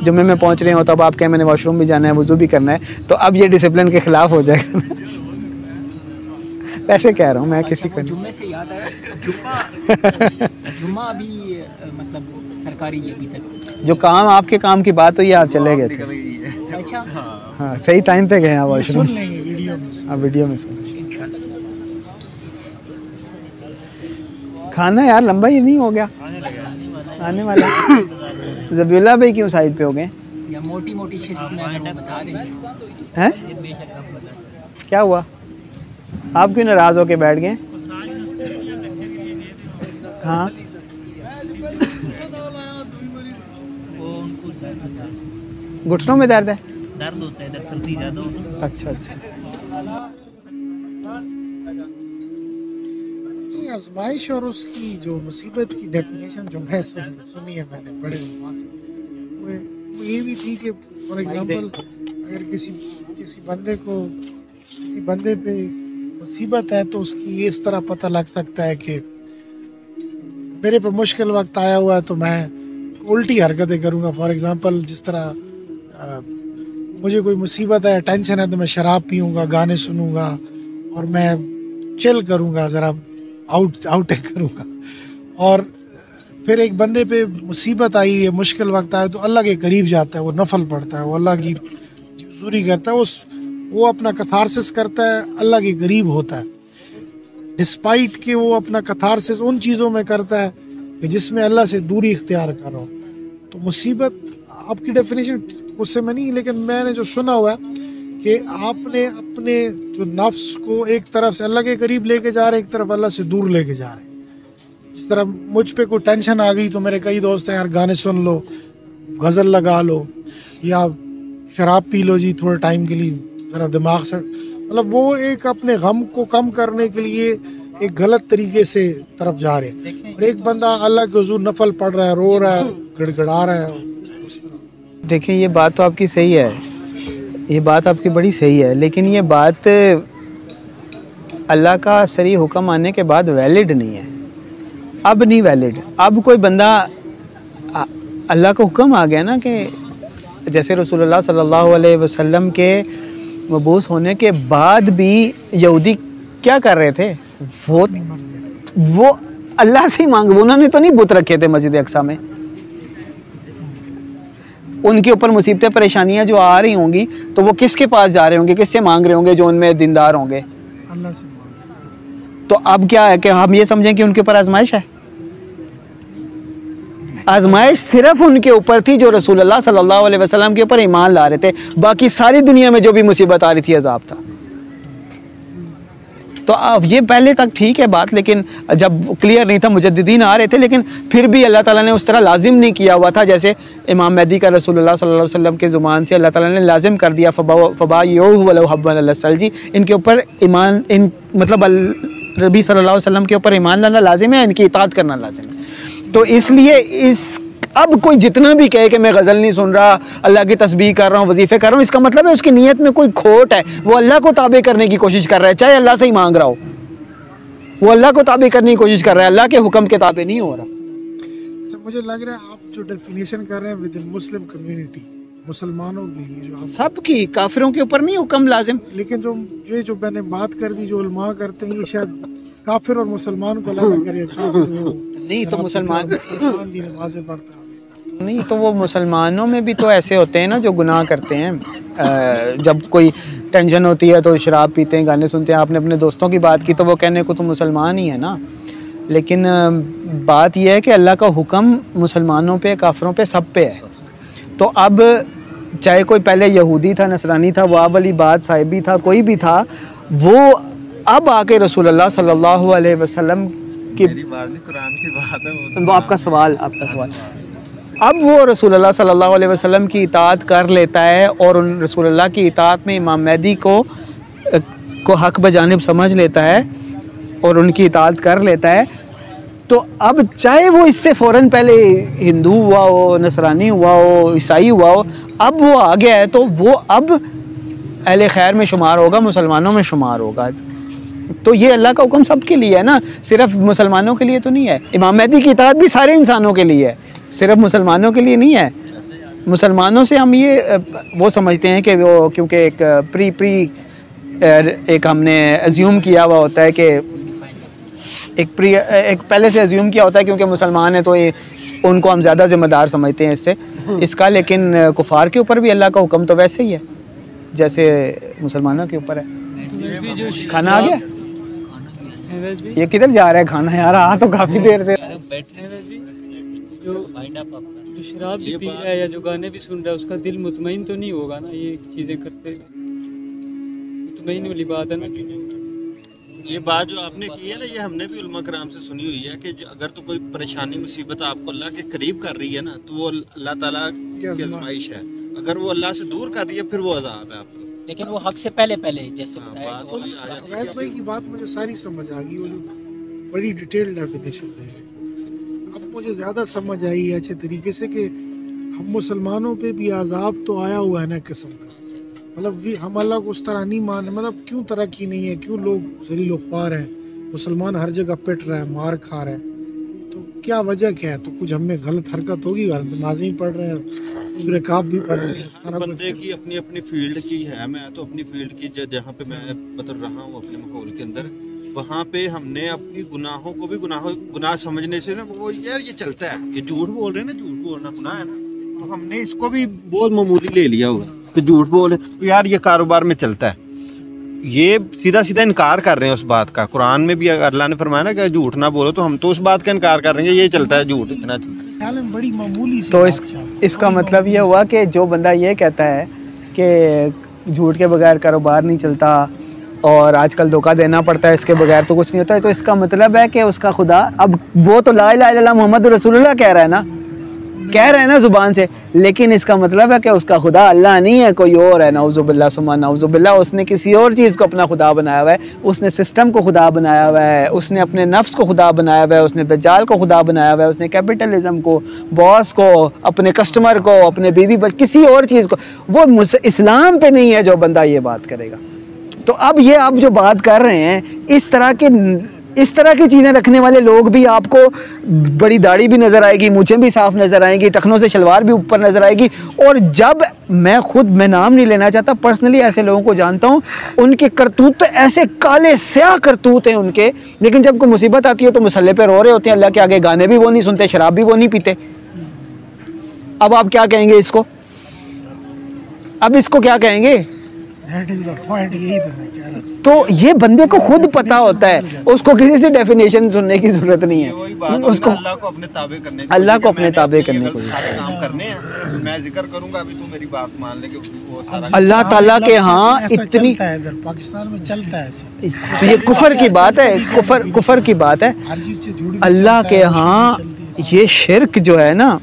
जुम्मे में पहुंच रहे हो तो अब आप कहें मैंने वॉशरूम भी जाना है, वज़ू भी करना है, तो अब ये डिसिप्लिन के ख़िलाफ़ हो जाएगा। वैसे कह रहा हूँ मैं, किसी को जुम्मे से याद आया, जुम्मा अभी मतलब सरकारी अभी तक जो काम, आपके काम की बात हो, ये आप चले गए थे, अच्छा, हाँ, सही टाइम पे गए आप वॉशरूम, वीडियो में सुन। खाना यार लंबा ही नहीं हो गया, आने वाला। जबीला भाई क्यों साइड पे हो गए, मोटी मोटी शिस्त में बता देंगे हैं, क्या हुआ, आप क्यों नाराज होके बैठ गए, हाँ घुटनों में दर्द है, दर्द होता है, इधर सर्दी ज़्यादा होती है। अच्छा, आजमाइश और उसकी जो मुसीबत की डेफिनेशन जो मैं सुनी है मैंने बड़े वहाँ से, वो ये भी थी कि फॉर एग्जांपल अगर किसी बंदे पे मुसीबत है तो उसकी इस तरह पता लग सकता है कि मेरे पे मुश्किल वक्त आया हुआ है तो मैं उल्टी हरकतें करूँगा। फॉर एग्जांपल जिस तरह मुझे कोई मुसीबत है, टेंशन है, तो मैं शराब पीऊँगा, गाने सुनूँगा और मैं चिल करूँगा, ज़रा आउटिंग करूँगा। और फिर एक बंदे पे मुसीबत आई है, मुश्किल वक्त आया तो अल्लाह के करीब जाता है, वो नफल पढ़ता है, वो अल्लाह की हुजूरी करता है, वो अपना कथारसिस करता है, अल्लाह के करीब होता है। डिस्पाइट कि वो अपना कथारसिस उन चीज़ों में करता है कि जिसमें अल्लाह से दूरी इख्तियार कर रहा हो। तो मुसीबत आपकी डेफिनेशन उससे मैं नहीं, लेकिन मैंने जो सुना हुआ है कि आपने अपने जो नफ्स को एक तरफ से अल्लाह के करीब लेके जा रहे, एक तरफ अल्लाह से दूर लेके जा रहे। इस तरह मुझ पे कोई टेंशन आ गई तो मेरे कई दोस्त हैं, यार गाने सुन लो, गज़ल लगा लो, या शराब पी लो जी थोड़े टाइम के लिए, ज़रा दिमाग से, मतलब वो एक अपने गम को कम करने के लिए एक गलत तरीके से तरफ जा रहे हैं। और एक बंदा अल्लाह के हुजूर नफल पढ़ रहा है, रो रहा है, गड़गड़ा रहा है, उस तरह। देखिए ये बात तो आपकी सही है, ये बात आपकी बड़ी सही है, लेकिन ये बात अल्लाह का सरी हुक्म आने के बाद वैलिड नहीं है, अब नहीं वैलिड। अब कोई बंदा, अल्लाह का हुक्म आ गया ना कि जैसे रसूलुल्लाह सल्लल्लाहु अलैहि वसल्लम के मबूस होने के बाद भी यहूदी क्या कर रहे थे, वो अल्लाह से ही मांग, उन्होंने तो नहीं बुत रखे थे मस्जिद अक्सा में। उनके ऊपर मुसीबतें परेशानियां जो आ रही होंगी तो वो किसके पास जा रहे होंगे, किससे मांग रहे होंगे, जो उनमें दिनदार होंगे, अल्लाह से। तो अब क्या है कि हम ये समझें कि उनके ऊपर आजमाइश है? आजमाइश सिर्फ उनके ऊपर थी जो रसूलुल्लाह सल्लल्लाहु अलैहि वसल्लम के ऊपर ईमान ला रहे थे, बाकी सारी दुनिया में जो भी मुसीबत आ रही थी अजाब था। तो अब ये पहले तक ठीक है बात, लेकिन जब क्लियर नहीं था, मुजद्दिदीन आ रहे थे, लेकिन फिर भी अल्लाह ताला ने उस तरह लाजिम नहीं किया हुआ था जैसे इमाम महदी का रसूलुल्लाह सल्लल्लाहु अलैहि वसल्लम के ज़ुबान से अल्लाह ताला ने लाजिम कर दिया, फ़बा योहबी, इनके ऊपर ईमान, इन मतलब रबी सल्लल्लाहु अलैहि वसल्लम के ऊपर ईमान लाना लाजिम है, इनकी इताअत करना लाजिम है। तो इसलिए इस अब कोई जितना भी कहे कि मैं गज़ल नहीं सुन रहा, अल्लाह की तस्बीह कर रहा हूँ, वजीफ़े कर रहा हूँ, इसका मतलब है उसकी नीयत में कोई खोट है। वो अल्लाह को ताबे करने की कोशिश कर रहा है, चाहे अल्लाह से ही मांग रहा हो, वो अल्लाह को ताबे करने की कोशिश कर रहा है, अल्लाह के हुक्म के ताबे नहीं हो रहा। तो मुझे लग रहा है आप जो डेफिनेशन कर रहे हैं विद इन मुस्लिम कम्युनिटी, मुसलमानों के लिए, सब की, काफिरों के ऊपर नहीं हुक्म लाजिम। लेकिन जो ये जो मैंने बात कर दी, जो उलमा करते हैं, ये शायद काफिर और मुसलमान को अलग करे, नहीं तो मुसलमान जी नमाज़ें पढ़ता नहीं, तो वो मुसलमानों में भी तो ऐसे होते हैं ना जो गुनाह करते हैं। जब कोई टेंशन होती है तो शराब पीते हैं, गाने सुनते हैं। आपने अपने दोस्तों की बात की तो वो कहने को तो मुसलमान ही है ना, लेकिन बात यह है कि अल्लाह का हुक्म मुसलमानों पे, काफिरों पे, सब पे है। तो अब चाहे कोई पहले यहूदी था, नसरानी था, वाह वाली बात, साहिबी था, कोई भी था, वो अब आके रसूलुल्लाह सल्लल्लाहु अलैहि वसल्लम की, कुरान की बात है वो, आपका सवाल अब वो रसूलुल्लाह सल्लल्लाहु अलैहि वसल्लम की इताअत कर लेता है और उन रसूलुल्लाह की इताअत में इमाम मेहदी को हक बजानिब समझ लेता है और उनकी इताअत कर लेता है। तो अब चाहे वो इससे फ़ौरन पहले हिंदू हुआ हो, नसरानी हुआ हो, ईसाई हुआ हो, अब वो आ गया है तो वो अब अहले खैर में शुमार होगा, मुसलमानों में शुमार होगा। तो ये अल्लाह का हुक्म सब के लिए है ना, सिर्फ मुसलमानों के लिए तो नहीं है। इमाम मेहदी की इताअत भी सारे इंसानों के लिए है, सिर्फ मुसलमानों के लिए नहीं है। मुसलमानों से हम ये वो समझते हैं कि वो, क्योंकि एक एक हमने अज्यूम किया हुआ होता है कि एक पहले से अज्यूम किया होता है क्योंकि मुसलमान हैं तो ये उनको हम ज़्यादा ज़िम्मेदार समझते हैं इससे, इसका। लेकिन कुफार के ऊपर भी अल्लाह का हुक्म तो वैसे ही है जैसे मुसलमानों के ऊपर है। खाना आ गया? ये किधर जा रहा है खाना? यार आ तो काफ़ी देर से जो शराब भी पी रहा है या जो गाने भी सुन रहा है, उसका दिल मुतमईन तो नहीं होगा ना ये चीज़ें करते हुए। मुतमईन वाली बात है ना, ये बात जो आपने की है ना, ये हमने भी उलमा कराम से सुनी हुई है कि अगर तो कोई परेशानी मुसीबत आपको अल्लाह के करीब कर रही है ना, तो वो अल्लाह ताला की आजमाइश है। अगर वो अल्लाह से दूर कर रही है फिर वो अजाब है आपको, लेकिन वो हक से पहले पहले जैसे भाई की बात मुझे सारी समझ आ गई, बड़ी डिटेल डेफिनेशन है। अब मुझे ज़्यादा समझ आई है अच्छे तरीके से कि हम मुसलमानों पे भी आज़ाब तो आया हुआ है ना किस्म का, मतलब भी हम अल्लाह को उस तरह नहीं मान, मतलब क्यों तरक्की नहीं है, क्यों लोग जलील ख्वार हैं, मुसलमान हर जगह पिट रहा है, मार खा रहा है, तो क्या वजह क्या है? तो कुछ हमें गलत हरकत होगी, नमाज़ें भी पढ़ रहे हैं, रकाब भी पढ़ रहे हैं। बंदे की अपनी अपनी फील्ड की है, मैं तो अपनी फील्ड की जहाँ पे मैं बता रहा हूँ अपने माहौल के अंदर, वहाँ पे हमने अपनी गुनाहों को भी गुनाह समझने से ना वो यार ये चलता है, ये झूठ बोल रहे हैं ना, झूठ बोलना गुनाह है ना, तो हमने इसको भी बहुत मामूली ले लिया होगा कि झूठ बोल रहे यार ये कारोबार में चलता है। ये सीधा सीधा इनकार कर रहे हैं उस बात का। कुरान में भी अल्लाह ने फरमाया ना कि झूठ ना बोलो, तो हम तो उस बात का इनकार कर रहे हैं, ये चलता है झूठ, इतना चलता है। बड़ी मामूली तो इसका मतलब ये हुआ कि जो बंदा ये कहता है कि झूठ के बगैर कारोबार नहीं चलता और आजकल धोखा देना पड़ता है, इसके बगैर तो कुछ नहीं होता है, तो इसका मतलब है कि उसका खुदा, अब वो तो ला इलाहा इल्लल्लाह मुहम्मद रसूलुल्लाह कह रहा है ना, कह रहे हैं ना ज़ुबान से, लेकिन इसका मतलब है कि उसका खुदा अल्लाह नहीं है, कोई और है। नाउज़ुबिल्लाह सुमा नाउज़ुबिल्लाह, उसने किसी और चीज़ को अपना खुदा बनाया हुआ है, उसने सिस्टम को खुदा बनाया हुआ है, उसने अपने नफ्स को खुदा बनाया हुआ है, उसने दज्जाल को खुदा बनाया हुआ है, उसने कैपिटलिज़म को, बॉस को, अपने कस्टमर को, अपने बीवी पर, किसी और चीज़ को। वो इस्लाम पर नहीं है जो बंदा ये बात करेगा। तो अब ये आप जो बात कर रहे हैं, इस तरह की चीज़ें रखने वाले लोग भी, आपको बड़ी दाढ़ी भी नज़र आएगी, मूँछें भी साफ नज़र आएंगी, टखनों से शलवार भी ऊपर नज़र आएगी। और जब मैं खुद, मैं नाम नहीं लेना चाहता, पर्सनली ऐसे लोगों को जानता हूँ, उनके करतूत तो ऐसे काले स्याह करतूत हैं उनके, लेकिन जब कोई मुसीबत आती है तो मसल्ले पर रो रहे होते हैं अल्लाह के आगे, गाने भी वो नहीं सुनते, शराब भी वो नहीं पीते। अब आप क्या कहेंगे इसको? अब इसको क्या कहेंगे? तो ये बंदे को खुद पता होता है, उसको किसी से डेफिनेशन सुनने की जरूरत नहीं है। उसको अल्लाह को अपने ताबे करने को काम करने हैं। मैं जिक्र करूंगा अभी, तू मेरी बात मान ले कि वो सारा अल्लाह ताला के यहाँ इतनी पाकिस्तान में चलता है, तो ये कुफर की बात है, कुफर की बात है। अल्लाह के यहाँ ये शिर्क जो है ना,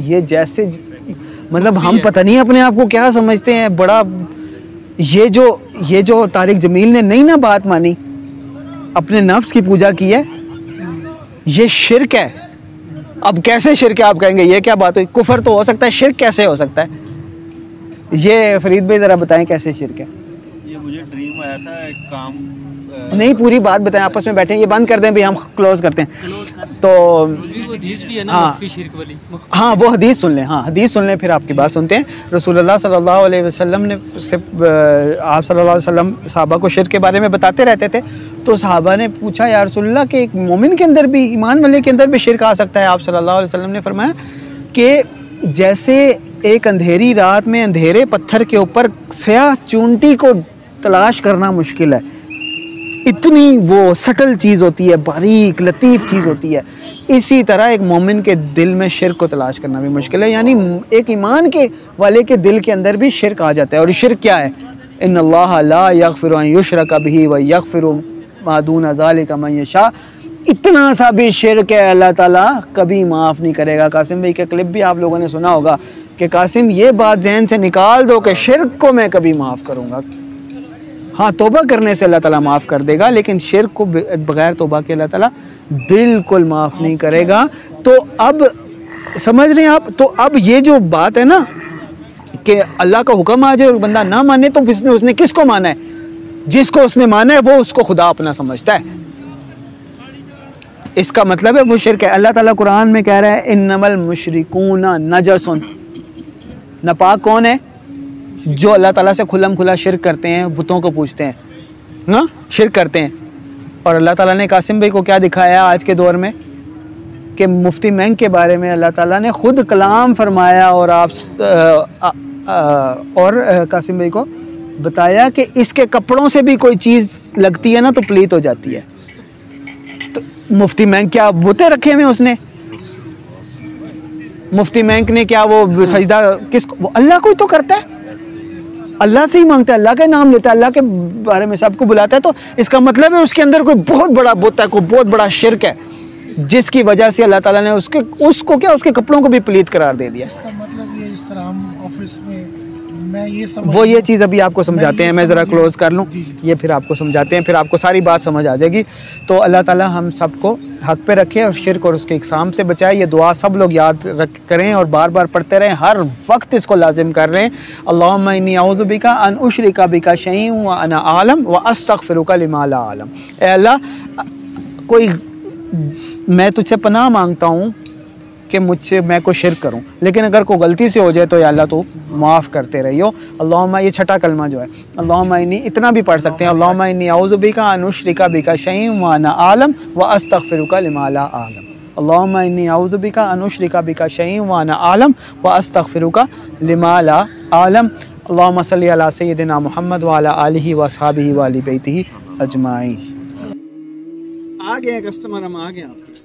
ये जैसे मतलब हम पता नहीं अपने आप को क्या समझते हैं बड़ा। ये जो तारिक जमील ने नहीं ना बात मानी, अपने नफ्स की पूजा की है, ये शिर्क है। अब कैसे शिर्क है? आप कहेंगे ये क्या बात हुई, कुफर तो हो सकता है, शिर्क कैसे हो सकता है? ये फरीद भाई ज़रा बताएं कैसे शिर्क है। ये मुझे ड्रीम आया था एक काम, नहीं पूरी बात बताएं, आपस में बैठे, ये बंद कर दें भाई, हम क्लोज करते हैं। तो हाँ वो हदीस सुन लें, हाँ हदीस सुन लें, फिर आपकी बात सुनते हैं। रसूलुल्लाह सल्लल्लाहु अलैहि वसल्लम ने आप सल्लल्लाहु अलैहि वसल्लम सहाबा को शिर्क के बारे में बताते रहते थे, तो सहाबा ने पूछा या रसूलुल्लाह कि एक मोमिन के अंदर भी, ईमान वाले के अंदर भी शिर्क आ सकता है? आप सल्लल्लाहु अलैहि वसल्लम ने फरमाया कि जैसे एक अंधेरी रात में अंधेरे पत्थर के ऊपर स्याह चूंटी को तलाश करना मुश्किल है, इतनी वो सटल चीज़ होती है, बारीक लतीफ़ चीज़ होती है, इसी तरह एक मोमिन के दिल में शिर्क को तलाश करना भी मुश्किल है। यानी एक ईमान के वाले के दिल के अंदर भी शिर्क आ जाता है। और शिर्क क्या है? इन्नल्लाह ला यगफिरु अन युशरका बिही व यगफिरु मा दून ज़ालिका मन यशा, इतना सा भी शिर्क है अल्लाह ताला कभी माफ़ नहीं करेगा। कासिम भाई का क्लिप भी आप लोगों ने सुना होगा कि कासिम ये बात जहन से निकाल दो कि शिर्क को मैं कभी माफ़ करूँगा। हाँ, तोबा करने से अल्लाह ताला माफ़ कर देगा, लेकिन शिर्क को बग़ैर तोबा के अल्लाह ताला बिल्कुल माफ़ नहीं करेगा। तो अब समझ रहे हैं आप? तो अब ये जो बात है ना कि अल्लाह का हुक्म आ जाए और बंदा ना माने, तो इसमें उसने किसको माना है? जिसको उसने माना है वो उसको खुदा अपना समझता है, इसका मतलब है वो शिर्क है। अल्लाह ताला कुरान में कह रहा है इन्नमल मुशरिकूना नजसन, नापाक कौन है? जो अल्लाह ताला से खुलम खुला शिर्क करते हैं, बुतों को पूछते हैं ना, शिर्क करते हैं। और अल्लाह ताला ने कासिम भाई को क्या दिखाया आज के दौर में कि मुफ्ती मेंक के बारे में अल्लाह ताला ने खुद कलाम फरमाया और आप कासिम भाई को बताया कि इसके कपड़ों से भी कोई चीज़ लगती है ना तो प्लीत हो जाती है। तो मुफ्ती मेंक क्या बुते रखे हुए उसने? मुफ्ती मेंक ने क्या वो सजदा किसको? अल्लाह को ही तो करता है, अल्लाह से ही मांगता है, अल्लाह के नाम लेता है, अल्लाह के बारे में सबको बुलाता है। तो इसका मतलब है उसके अंदर कोई बहुत बड़ा बुत है, कोई बहुत बड़ा शिर्क है, जिसकी वजह से अल्लाह ताला ने उसको क्या, उसके कपड़ों को भी पलीत करार दे दिया। इसका मतलब ये, इस तरह हम ऑफिस में वो ये चीज़ अभी आपको समझाते हैं, मैं ज़रा क्लोज़ कर लूँ, ये फिर आपको समझाते हैं, फिर आपको सारी बात समझ आ जाएगी। तो अल्लाह ताला हम सबको हक़ पे रखे और शिर्क और उसके इक़साम से बचाए। ये दुआ सब लोग याद करें और बार बार पढ़ते रहें, हर वक्त इसको लाजिम कर रहे हैं। अल्लाहुम्मा इन्नी अऊज़ु बिका अन उशरिका बिका शैअन व अना आलम व अस्तग़फिरुका लिमा ला आलम। ऐ अल्लाह, कोई मैं तुझसे पनाह मांगता हूँ कि मुझसे मैं कोई शिरक करूं, लेकिन अगर कोई गलती से हो जाए तो या अल्लाह तो माफ़ करते रहियो। अल्लाहुम्मा, ये छठा कलमा जो है अल्लाहुम्मा इन्नी, इतना भी पढ़ सकते हैं। अल्लाहुम्मा इन्नी औज़ुबिका अनुश्रिका बिका शैइन वाना आलम व अस्तग़फिरुका लिमा ला आलम। अल्लाहुम्मा इन्नी औज़ुबिका अनुश्रिका बिका शैइन वाना आलम व अस्तग़फिरुका लिमा ला आलम। अल्लाहुम्मा सल्ली अला सय्यिदिना मुहम्मद व अला आलिहि व अस्हाबिहि व अहले बैतिहि अजमाईन। आ गया कस्टमर, हम आ गए आपके।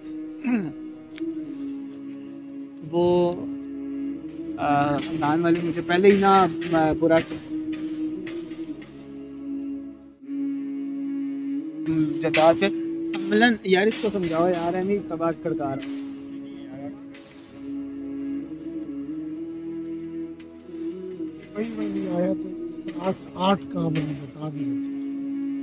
वो रमज़ान वाले मुझे पहले ही ना पूरा जता से अमलन यार, इसको समझाओ यार, है नहीं तबाह करता रहा। आठ काम बता दिए।